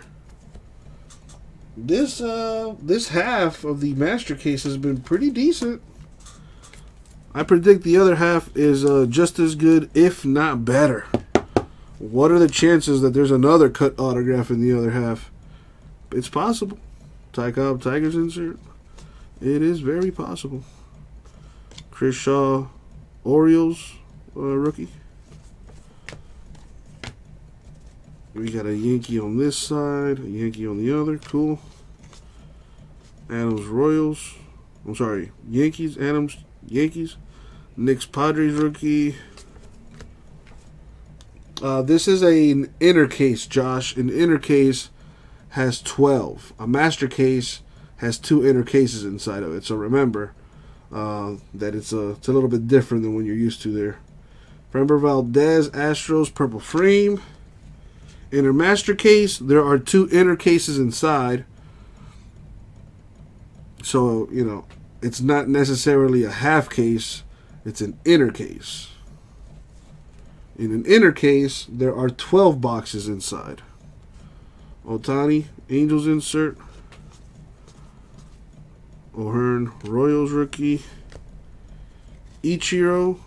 This half of the master case has been pretty decent. I predict the other half is just as good, if not better. What are the chances that there's another cut autograph in the other half? It's possible. Ty Cobb, Tigers insert. It is very possible. Chris Shaw, Orioles rookie. We got a Yankee on this side, a Yankee on the other. Cool. Adams, Royals. I'm sorry, Yankees. Adams, Yankees. Knicks, Padres rookie. This is an inner case, Josh. An inner case has 12. A master case has 2 inner cases inside of it. So remember that it's a little bit different than when you're used to there. Remember Valdez, Astros, purple frame. Inner master case, there are 2 inner cases inside. So, you know, it's not necessarily a half case. It's an inner case. In an inner case, there are 12 boxes inside. Ohtani, Angels insert. O'Hearn, Royals rookie. Ichiro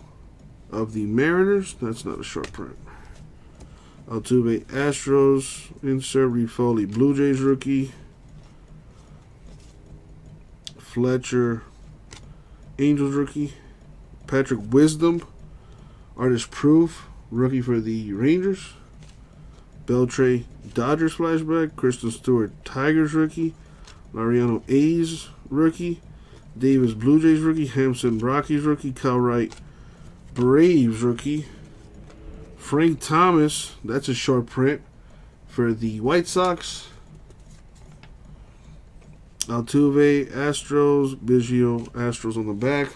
of the Mariners. That's not a short print. Altuve, Astros insert. Reed Foley, Blue Jays rookie. Fletcher, Angels rookie. Patrick Wisdom, Artist Proof rookie for the Rangers. Beltre, Dodgers flashback. Kristen Stewart, Tigers rookie. Laureano, A's rookie. Davis, Blue Jays rookie. Hampson, Rockies rookie. Kyle Wright, Braves rookie. Frank Thomas, that's a short print for the White Sox. Altuve, Astros. Biggio, Astros on the back.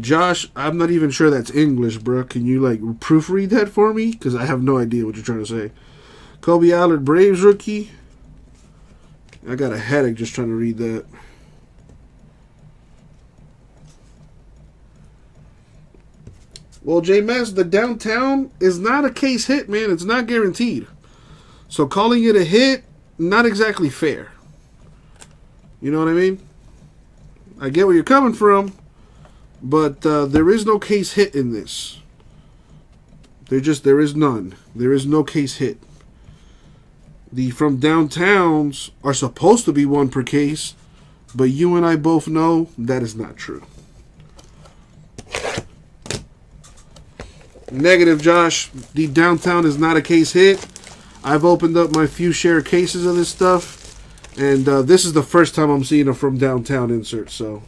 Josh, I'm not even sure that's English, bro. Can you, like, proofread that for me? Because I have no idea what you're trying to say. Kobe Allard, Braves rookie. I got a headache just trying to read that. Well, J-Mass, the downtown is not a case hit, man. It's not guaranteed. So calling it a hit, not exactly fair. You know what I mean? I get where you're coming from, but there is no case hit in this. There is none. There is no case hit. The from downtowns are supposed to be 1 per case, but you and I both know that is not true. Negative, Josh. The downtown is not a case hit. I've opened up my few share cases of this stuff, and this is the first time I'm seeing a from downtown insert. So,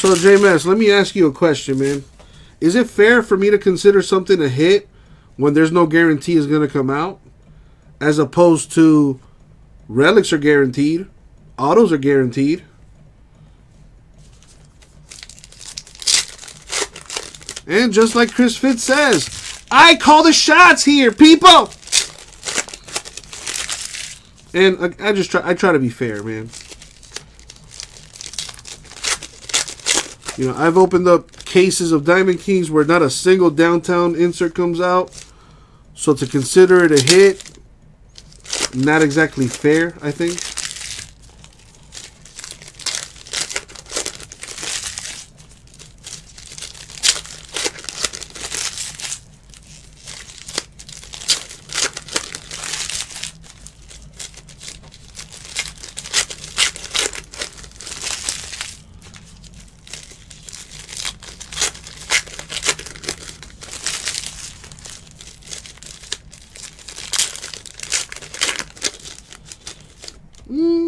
So, JMS, let me ask you a question, man. Is it fair for me to consider something a hit when there's no guarantee it's going to come out, as opposed to relics are guaranteed, autos are guaranteed, and just like Chris Fitz says, I call the shots here, people. And I just try to be fair, man. You know, I've opened up cases of Diamond Kings where not a single downtown insert comes out. So to consider it a hit, not exactly fair, I think.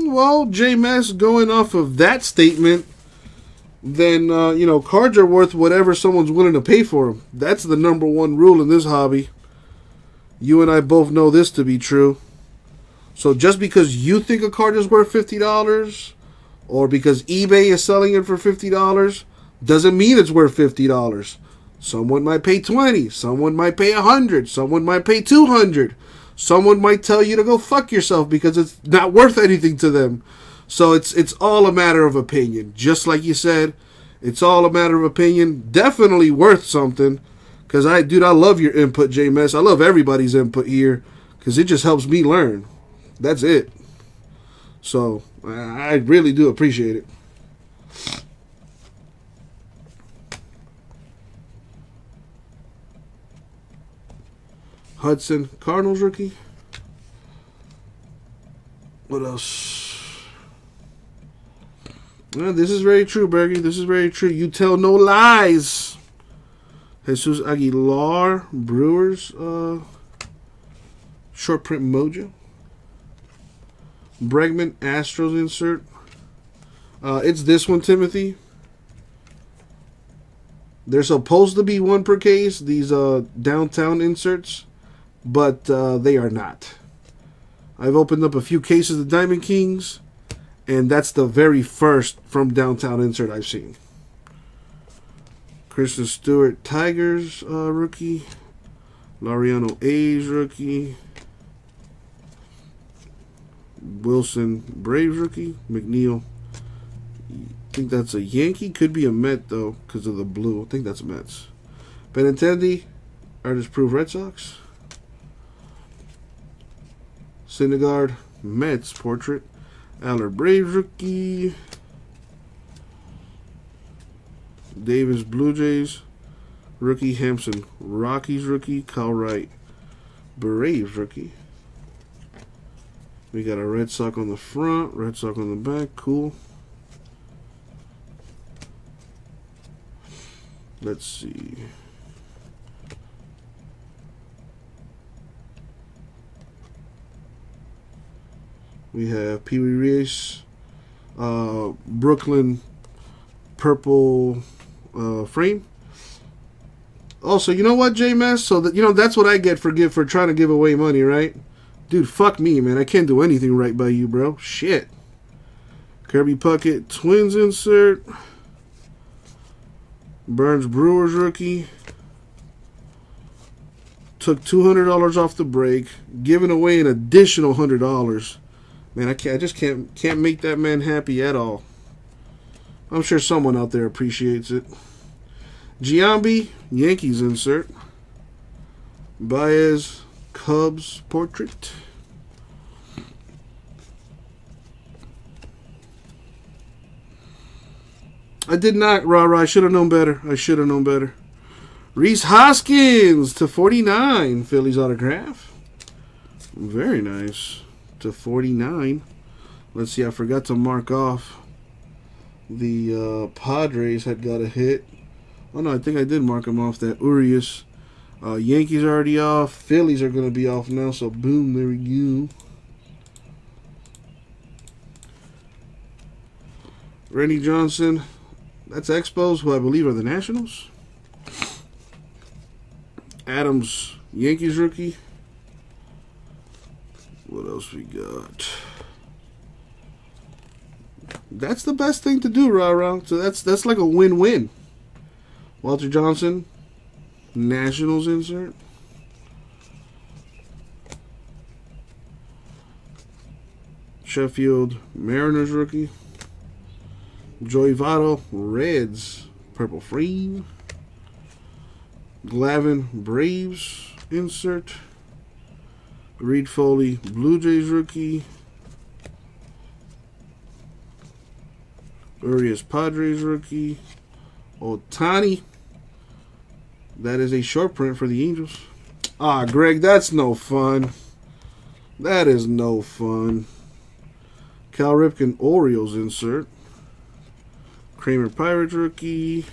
Well, JMS, going off of that statement, then, you know, cards are worth whatever someone's willing to pay for them. That's the number one rule in this hobby. You and I both know this to be true. So just because you think a card is worth $50 or because eBay is selling it for $50 doesn't mean it's worth $50. Someone might pay $20. Someone might pay $100. Someone might pay $200. Someone might tell you to go fuck yourself because it's not worth anything to them. So it's all a matter of opinion. Just like you said, it's all a matter of opinion. Definitely worth something. Because, dude, I love your input, JMS. I love everybody's input here because it just helps me learn. That's it. So I really do appreciate it. Hudson, Cardinals rookie. What else? Well, this is very true, Bergie. This is very true. You tell no lies. Jesus Aguilar, Brewers, short print mojo. Bregman, Astros insert. It's this one, Timothy. They're supposed to be one per case, these downtown inserts. But they are not. I've opened up a few cases of Diamond Kings, and that's the very first from downtown insert I've seen. Kristen Stewart, Tigers rookie. Laureano A's rookie. Wilson, Braves rookie. McNeil, I think that's a Yankee. Could be a Met, though, because of the blue. I think that's Mets. Benintendi, Artist Proof Red Sox. Syndergaard, Mets portrait. Aller Braves rookie. Davis Blue Jays rookie. Hampson Rockies rookie. Kyle Wright Braves rookie. We got a Red Sox on the front, Red Sox on the back. Cool. Let's see. We have Pee Wee Reese, Brooklyn purple frame. Also, you know what, JMS? So that you know, that's what I get for trying to give away money, right? Dude, fuck me, man. I can't do anything right by you, bro. Shit. Kirby Puckett, Twins insert. Burns Brewers rookie. Took $200 off the break, giving away an additional $100. Man, I just can't make that man happy at all. I'm sure someone out there appreciates it. Giambi, Yankees insert. Baez, Cubs portrait. I did not, rah-rah. I should have known better. I should have known better. Reese Hoskins /49, Phillies autograph. Very nice. /49. Let's see, I forgot to mark off the Padres had got a hit. Oh no, I think I did mark them off, that Urias. Yankees are already off. Phillies are going to be off now, so boom, there we go. Randy Johnson, That's Expos, who I believe are the Nationals. Adams, Yankees rookie. What else we got? That's the best thing to do, Ra-Ra. So that's like a win-win. Walter Johnson, Nationals insert. Sheffield, Mariners rookie. Joey Votto, Reds, purple frame. Glavin, Braves insert. Reed Foley, Blue Jays rookie. Urias, Padres rookie. Ohtani. That is a short print for the Angels. Ah, Greg, that's no fun. That is no fun. Cal Ripken, Orioles insert. Kramer, Pirates rookie.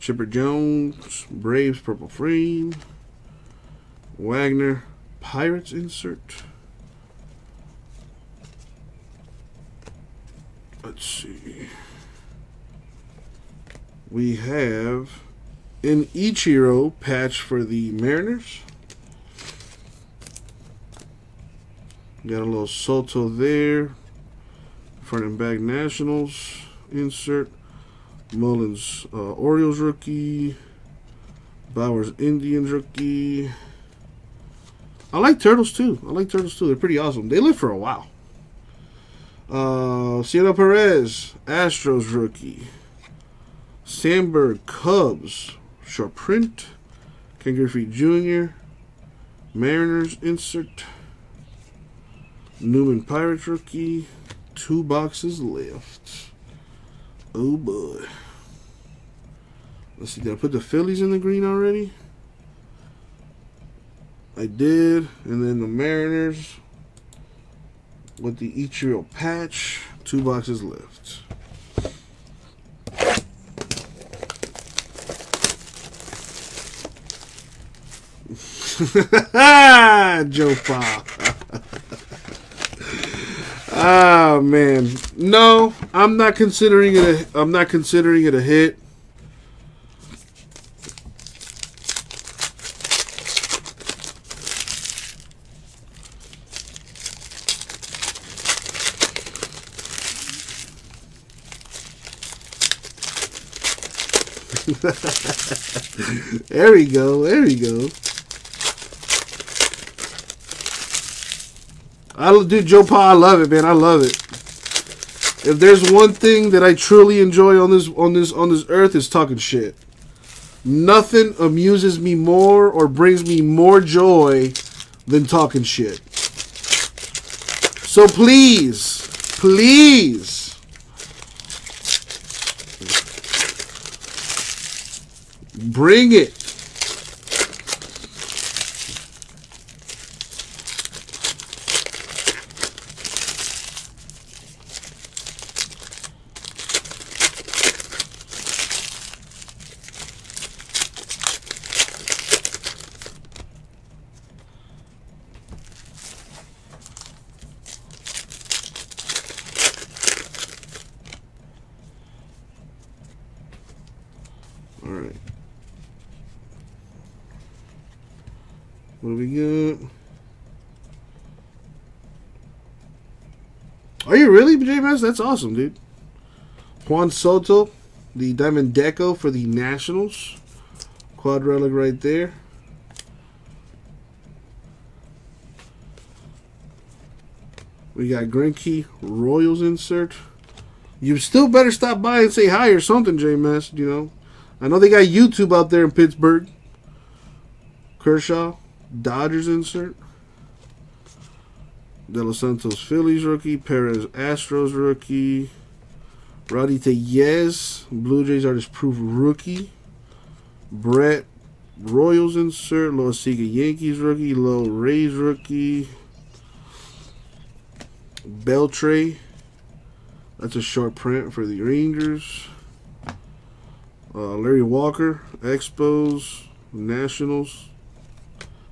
Chipper Jones, Braves, purple frame. Wagner, Pirates insert. Let's see. We have an Ichiro patch for the Mariners. Got a little Soto there. Front and back Nationals insert. Mullins, Orioles rookie. Bowers, Indians rookie. I like Turtles too. I like Turtles too. They're pretty awesome. They live for a while. Cielo Perez, Astros rookie. Sandberg, Cubs, short print. Ken Griffey Jr., Mariners insert. Newman, Pirates rookie. 2 boxes left. Oh boy. Let's see, did I put the Phillies in the green already? I did. And then the Mariners with the Ichiro patch. 2 boxes left. Joe Pa. Ah, man. No, I'm not considering it a, I'm not considering it a hit. There we go. There we go. Dude, Joe Pa, I love it, man. I love it. If there's one thing that I truly enjoy on this earth, is talking shit. Nothing amuses me more or brings me more joy than talking shit. So please, please, bring it. What do we got? Are you really, JMS? That's awesome, dude. Juan Soto, the Diamond Deco for the Nationals. Quad relic right there. We got Greinke, Royals insert. You still better stop by and say hi or something, JMS, you know. I know they got YouTube out there in Pittsburgh. Kershaw, Dodgers insert. De Los Santos, Phillies rookie. Perez, Astros rookie. Roddy Tellez, Blue Jays artist proof rookie. Brett, Royals insert. Loaisiga, Yankees rookie. Lowe, Rays rookie. Beltre, that's a short print for the Rangers. Larry Walker, Expos, Nationals.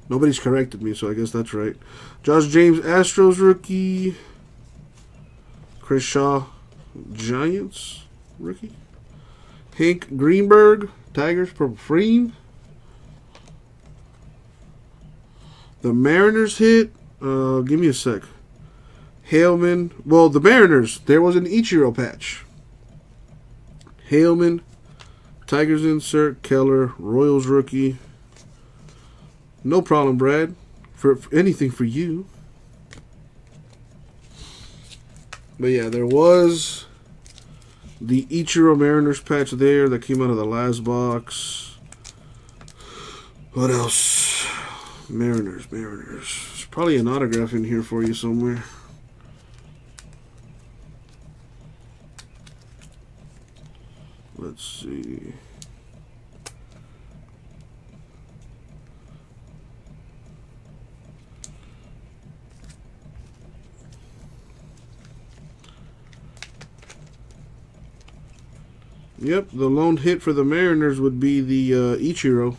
Nobody's corrected me, so I guess that's right. Josh James, Astros rookie. Kershaw, Giants, rookie. Hank Greenberg, Tigers, purple frame. The Mariners hit. Give me a sec. Haleman. Well, the Mariners. There was an Ichiro patch. Haleman. Tigers insert. Keller. Royals rookie. No problem, Brad. For anything for you. But yeah, there was the Ichiro Mariners patch there that came out of the last box. What else? Mariners, Mariners. There's probably an autograph in here for you somewhere. Let's see. Yep, the lone hit for the Mariners would be the Ichiro.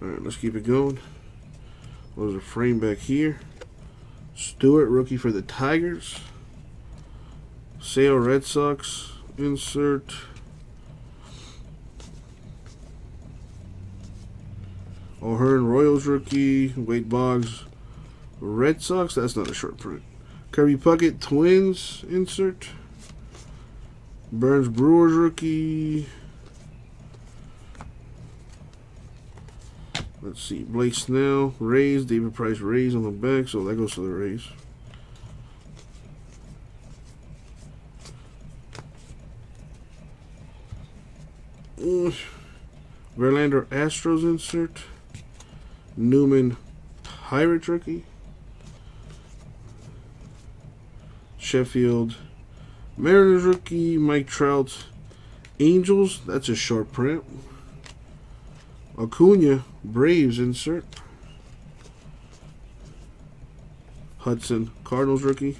Alright, let's keep it going. What was the frame back here? Stewart, rookie for the Tigers. Sale, Red Sox, insert. O'Hearn, Royals rookie. Wade Boggs, Red Sox. That's not a short print. Kirby Puckett, Twins, insert. Burns, Brewers rookie. Let's see. Blake Snell, Rays. David Price, Rays on the back. So that goes to the Rays. Verlander, Astros, insert. Newman, Pirate rookie. Sheffield, Mariners rookie. Mike Trout, Angels. That's a short print. Acuna, Braves, insert. Hudson, Cardinals rookie.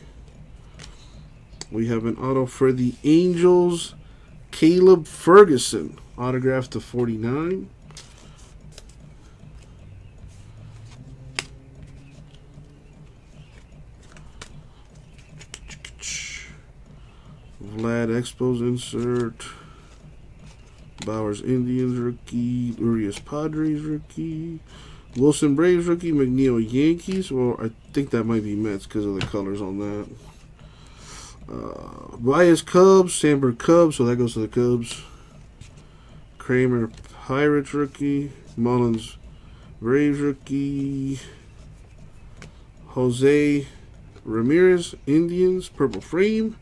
We have an auto for the Angels. Caleb Ferguson, autograph to 49. Vlad, Expos, insert. Bowers, Indians rookie. Urias, Padres rookie. Wilson, Braves rookie. McNeil, Yankees. Well, I think that might be Mets because of the colors on that. Bias, Cubs. Sandberg, Cubs. So that goes to the Cubs. Kramer, Pirates rookie. Mullins, Braves rookie. Jose Ramirez, Indians, purple frame.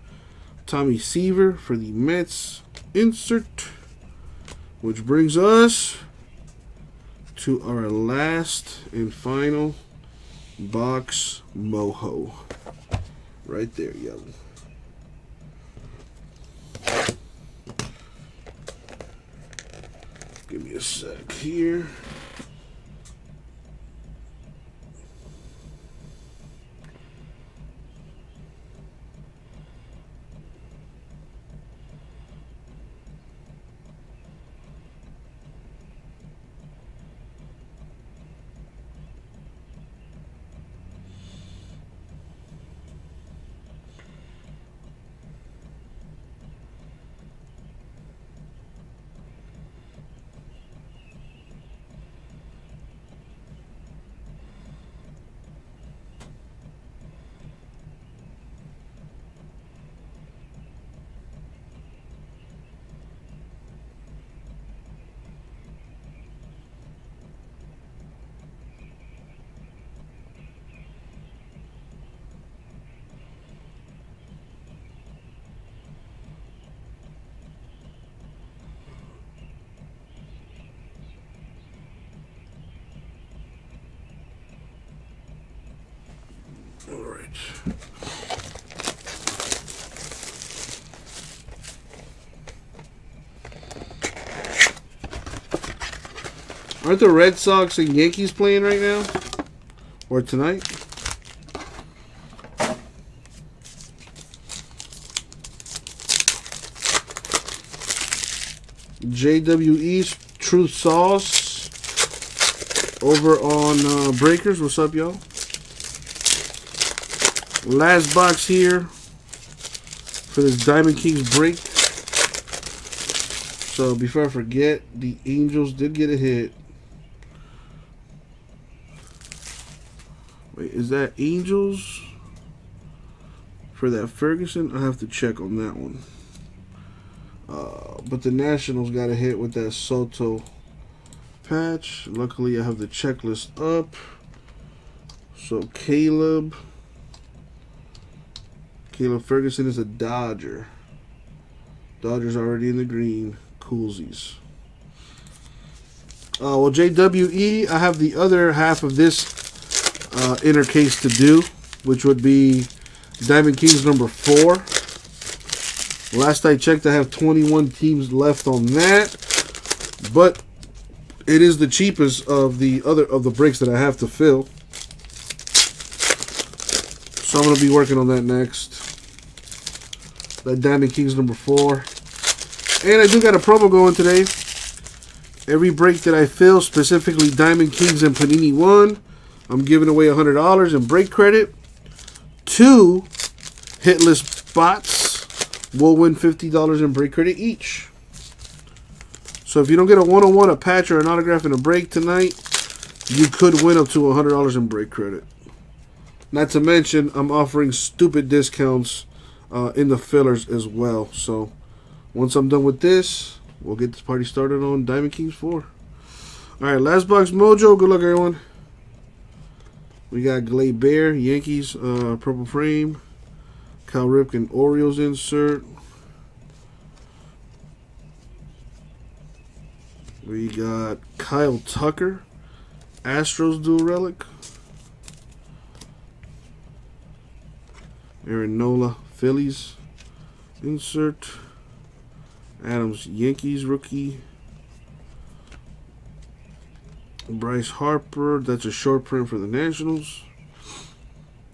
Tommy Seaver for the Mets, insert. Which brings us to our last and final box mojo. Right there, yo. Give me a sec here. All right. Aren't the Red Sox and Yankees playing right now? Or tonight? JWE's Truth Sauce over on Breakers. What's up, y'all? Last box here for this Diamond Kings break. So before I forget, the Angels did get a hit. Wait, is that Angels? For that Ferguson, I have to check on that one. But the Nationals got a hit with that Soto patch. Luckily, I have the checklist up. So Caleb Ferguson is a Dodger. Dodgers already in the green. Coolsies. Well, JWE, I have the other half of this inner case to do, which would be Diamond Kings number 4. Last I checked, I have 21 teams left on that, but it is the cheapest of the other of the breaks that I have to fill. So I'm gonna be working on that next. That Diamond Kings number 4, and I do got a promo going today. Every break that I fill, specifically Diamond Kings and Panini One, I'm giving away $100 in break credit. 2 hitless spots will win $50 in break credit each. So if you don't get a one-on-one, a patch, or an autograph in a break tonight, you could win up to $100 in break credit. Not to mention, I'm offering stupid discounts in the fillers as well. So once I'm done with this, we'll get this party started on Diamond Kings 4. Alright, last box mojo. Good luck, everyone. We got Gleyber, Yankees, purple frame. Kyle Ripken, Orioles insert. We got Kyle Tucker, Astros dual relic. Aaron Nola, Phillies insert. Adams, Yankees rookie. Bryce Harper, that's a short print for the Nationals.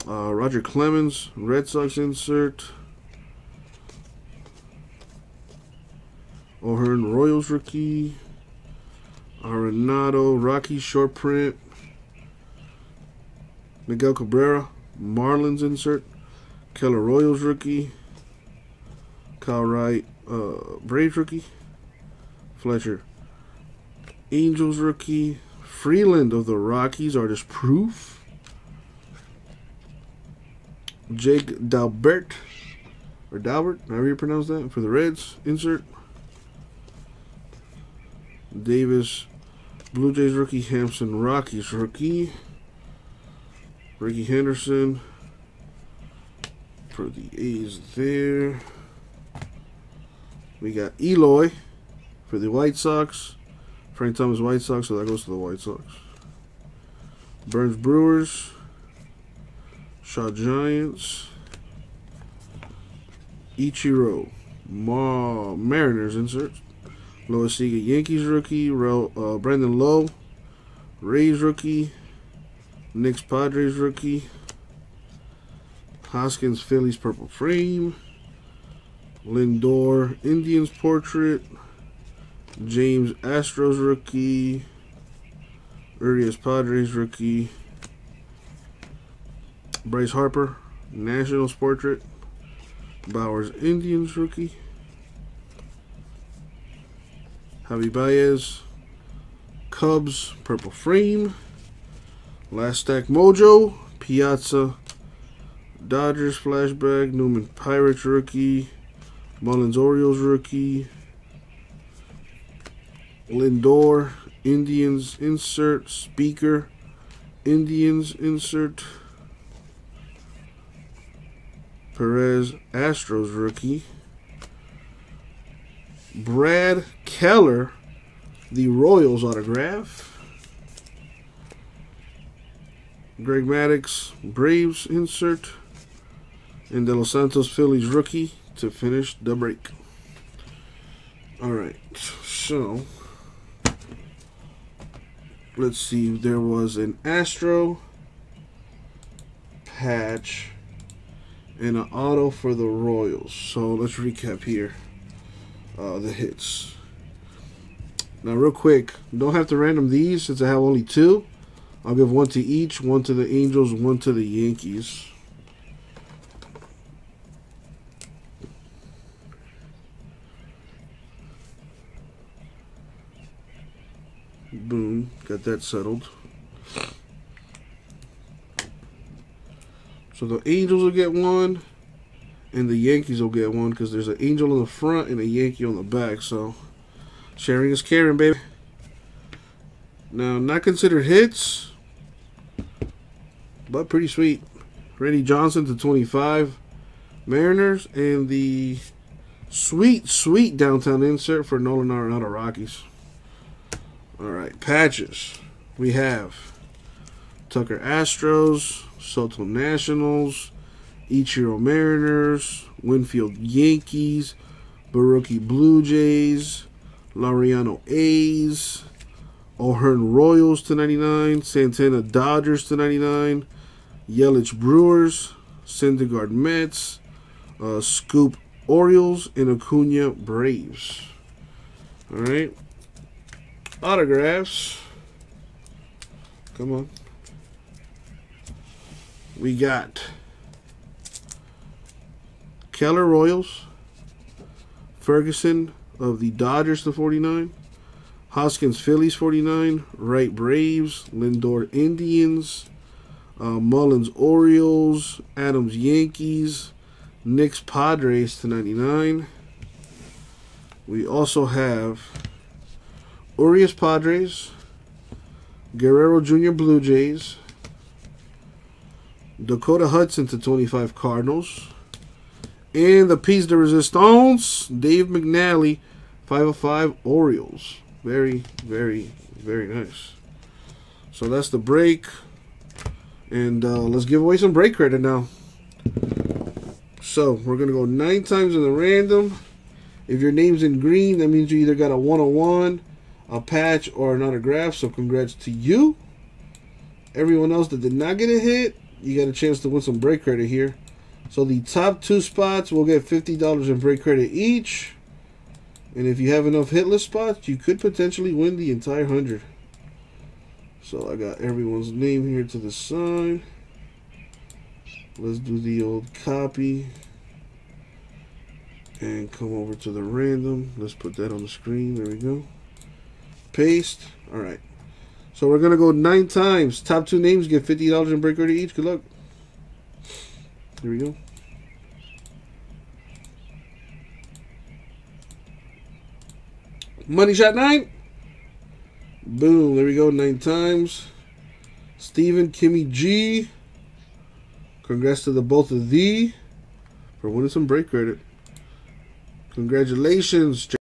Roger Clemens, Red Sox insert. O'Hearn, Royals rookie. Arenado, Rocky short print. Miguel Cabrera, Marlins insert. Keller, Royals rookie. Kyle Wright, Braves rookie. Fletcher, Angels rookie. Freeland of the Rockies, artist proof. Jake Dalbert, or Dalbert, however you pronounce that, for the Reds, insert. Davis, Blue Jays rookie. Hampson, Rockies rookie. Ricky Henderson for the A's there. We got Eloy for the White Sox. Frank Thomas, White Sox, so that goes to the White Sox. Burns, Brewers. Shaw, Giants. Ichiro, Mariners insert. Loaisiga, Yankees rookie. Brandon Lowe, Rays rookie. Knicks, Padres rookie. Hoskins, Phillies purple frame. Lindor, Indians portrait. James, Astros rookie. Urias, Padres rookie. Bryce Harper, Nationals portrait. Bowers, Indians rookie. Javi Baez, Cubs purple frame. Last stack mojo. Piazza, Dodgers flashback. Newman, Pirates rookie. Mullins, Orioles rookie. Lindor, Indians insert. Speaker, Indians insert. Perez, Astros rookie. Brad Keller, the Royals autograph. Greg Maddux, Braves insert. And De Los Santos, Phillies rookie, to finish the break. Alright, so let's see, there was an Astro patch and an auto for the Royals. So let's recap here the hits. Now real quick, don't have to random these since I have only 2. I'll give 1 to each, 1 to the Angels, 1 to the Yankees. Boom. Got that settled. So the Angels will get one, and the Yankees will get one, because there's an Angel on the front and a Yankee on the back. So sharing is caring, baby. Now, not considered hits, but pretty sweet. Randy Johnson /25 Mariners, and the sweet, sweet downtown insert for Nolan Arenado, Rockies. All right, patches. We have Tucker Astros, Soto Nationals, Ichiro Mariners, Winfield Yankees, Barucki Blue Jays, Laureano A's, O'Hearn Royals /99, Santana Dodgers /99, Yelich Brewers, Syndergaard Mets, Scoop Orioles, and Acuna Braves. All right, autographs. Come on. We got Keller Royals, Ferguson of the Dodgers /49, Hoskins Phillies /49, Wright Braves, Lindor Indians, Mullins Orioles, Adams Yankees, Knicks Padres /99. We also have Urias Padres, Guerrero Jr. Blue Jays, Dakota Hudson /25 Cardinals, and the piece de resistance, Dave McNally, 5/5 Orioles. Very, very, very nice. So that's the break. And let's give away some break credit now. So we're going to go 9 times in the random. If your name's in green, that means you either got a 101, a patch, or an autograph. So congrats to you. Everyone else that did not get a hit, you got a chance to win some break credit here. So the top 2 spots will get $50 in break credit each. And if you have enough hitless spots, you could potentially win the entire 100. So I got everyone's name here to the side. Let's do the old copy. And come over to the random. Let's put that on the screen. There we go. Paste. All right. So we're going to go 9 times. Top 2 names get $50 in break credit each. Good luck. Here we go. Money shot 9. Boom. There we go. 9 times. Steven, Kimmy G. Congrats to the both of thee for winning some break credit. Congratulations, Jack.